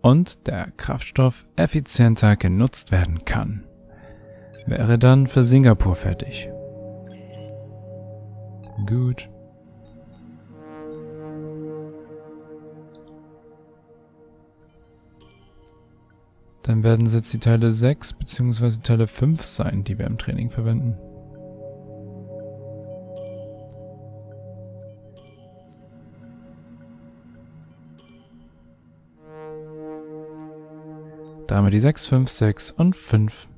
und der Kraftstoff effizienter genutzt werden kann. Wäre dann für Singapur fertig. Gut. Dann werden es jetzt die Teile sechs bzw. Teile fünf sein, die wir im Training verwenden. Da haben wir die sechs, fünf, sechs und fünf.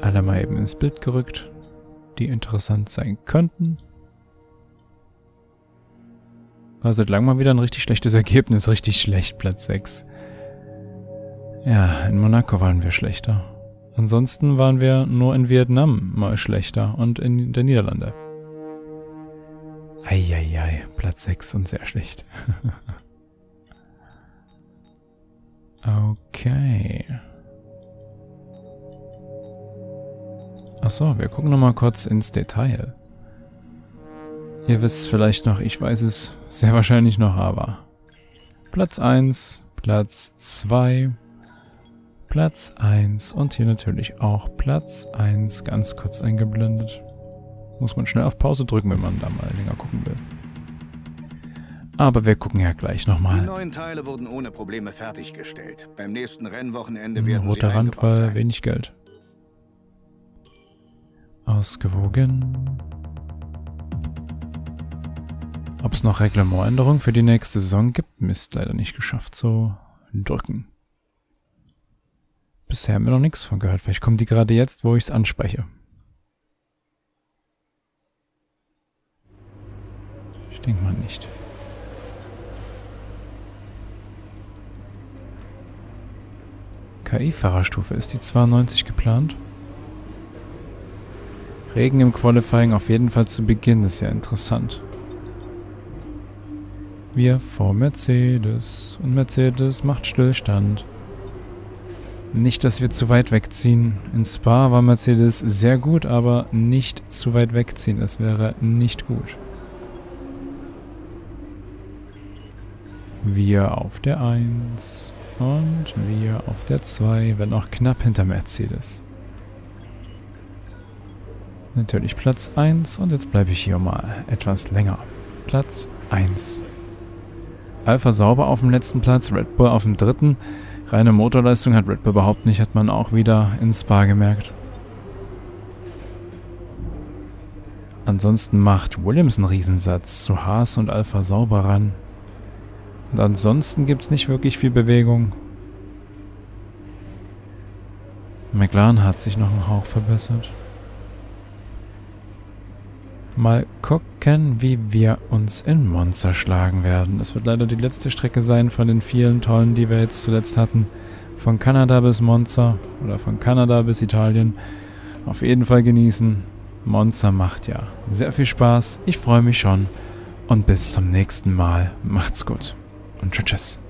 Alle mal eben ins Bild gerückt, die interessant sein könnten. War seit langem mal wieder ein richtig schlechtes Ergebnis, richtig schlecht, Platz sechs. Ja, in Monaco waren wir schlechter. Ansonsten waren wir nur in Vietnam mal schlechter und in der Niederlande. Eieiei, Platz sechs und sehr schlecht. Okay. Achso, wir gucken nochmal kurz ins Detail. Ihr wisst es vielleicht noch, ich weiß es sehr wahrscheinlich noch, aber... Platz eins, Platz zwei, Platz eins und hier natürlich auch Platz eins, ganz kurz eingeblendet. Muss man schnell auf Pause drücken, wenn man da mal länger gucken will. Aber wir gucken ja gleich nochmal. Die neuen Teile wurden ohne Probleme fertiggestellt. Beim nächsten Rennwochenende werden sie eingebaut sein. Roter Rand war wenig Geld. Ausgewogen. Ob es noch Reglementänderungen für die nächste Saison gibt, Mist, leider nicht geschafft zu drücken. Bisher haben wir noch nichts von gehört. Vielleicht kommen die gerade jetzt, wo ich es anspreche. Ich denke mal nicht. K I-Fahrerstufe, ist die zweiundneunzig geplant? Regen im Qualifying auf jeden Fall zu Beginn, ist ja interessant. Wir vor Mercedes und Mercedes macht Stillstand. Nicht, dass wir zu weit wegziehen. In Spa war Mercedes sehr gut, aber nicht zu weit wegziehen, das wäre nicht gut. Wir auf der eins und wir auf der zwei, wenn auch knapp hinter Mercedes. Natürlich Platz eins und jetzt bleibe ich hier mal etwas länger. Platz eins. Alpha sauber auf dem letzten Platz, Red Bull auf dem dritten. Reine Motorleistung hat Red Bull überhaupt nicht, hat man auch wieder in Spa gemerkt. Ansonsten macht Williams einen Riesensatz zu Haas und Alpha sauber ran. Und ansonsten gibt es nicht wirklich viel Bewegung. McLaren hat sich noch einen Hauch verbessert. Mal gucken, wie wir uns in Monza schlagen werden. Es wird leider die letzte Strecke sein von den vielen tollen, die wir jetzt zuletzt hatten. Von Kanada bis Monza oder von Kanada bis Italien. Auf jeden Fall genießen. Monza macht ja sehr viel Spaß. Ich freue mich schon. Und bis zum nächsten Mal. Macht's gut. Und tschüss.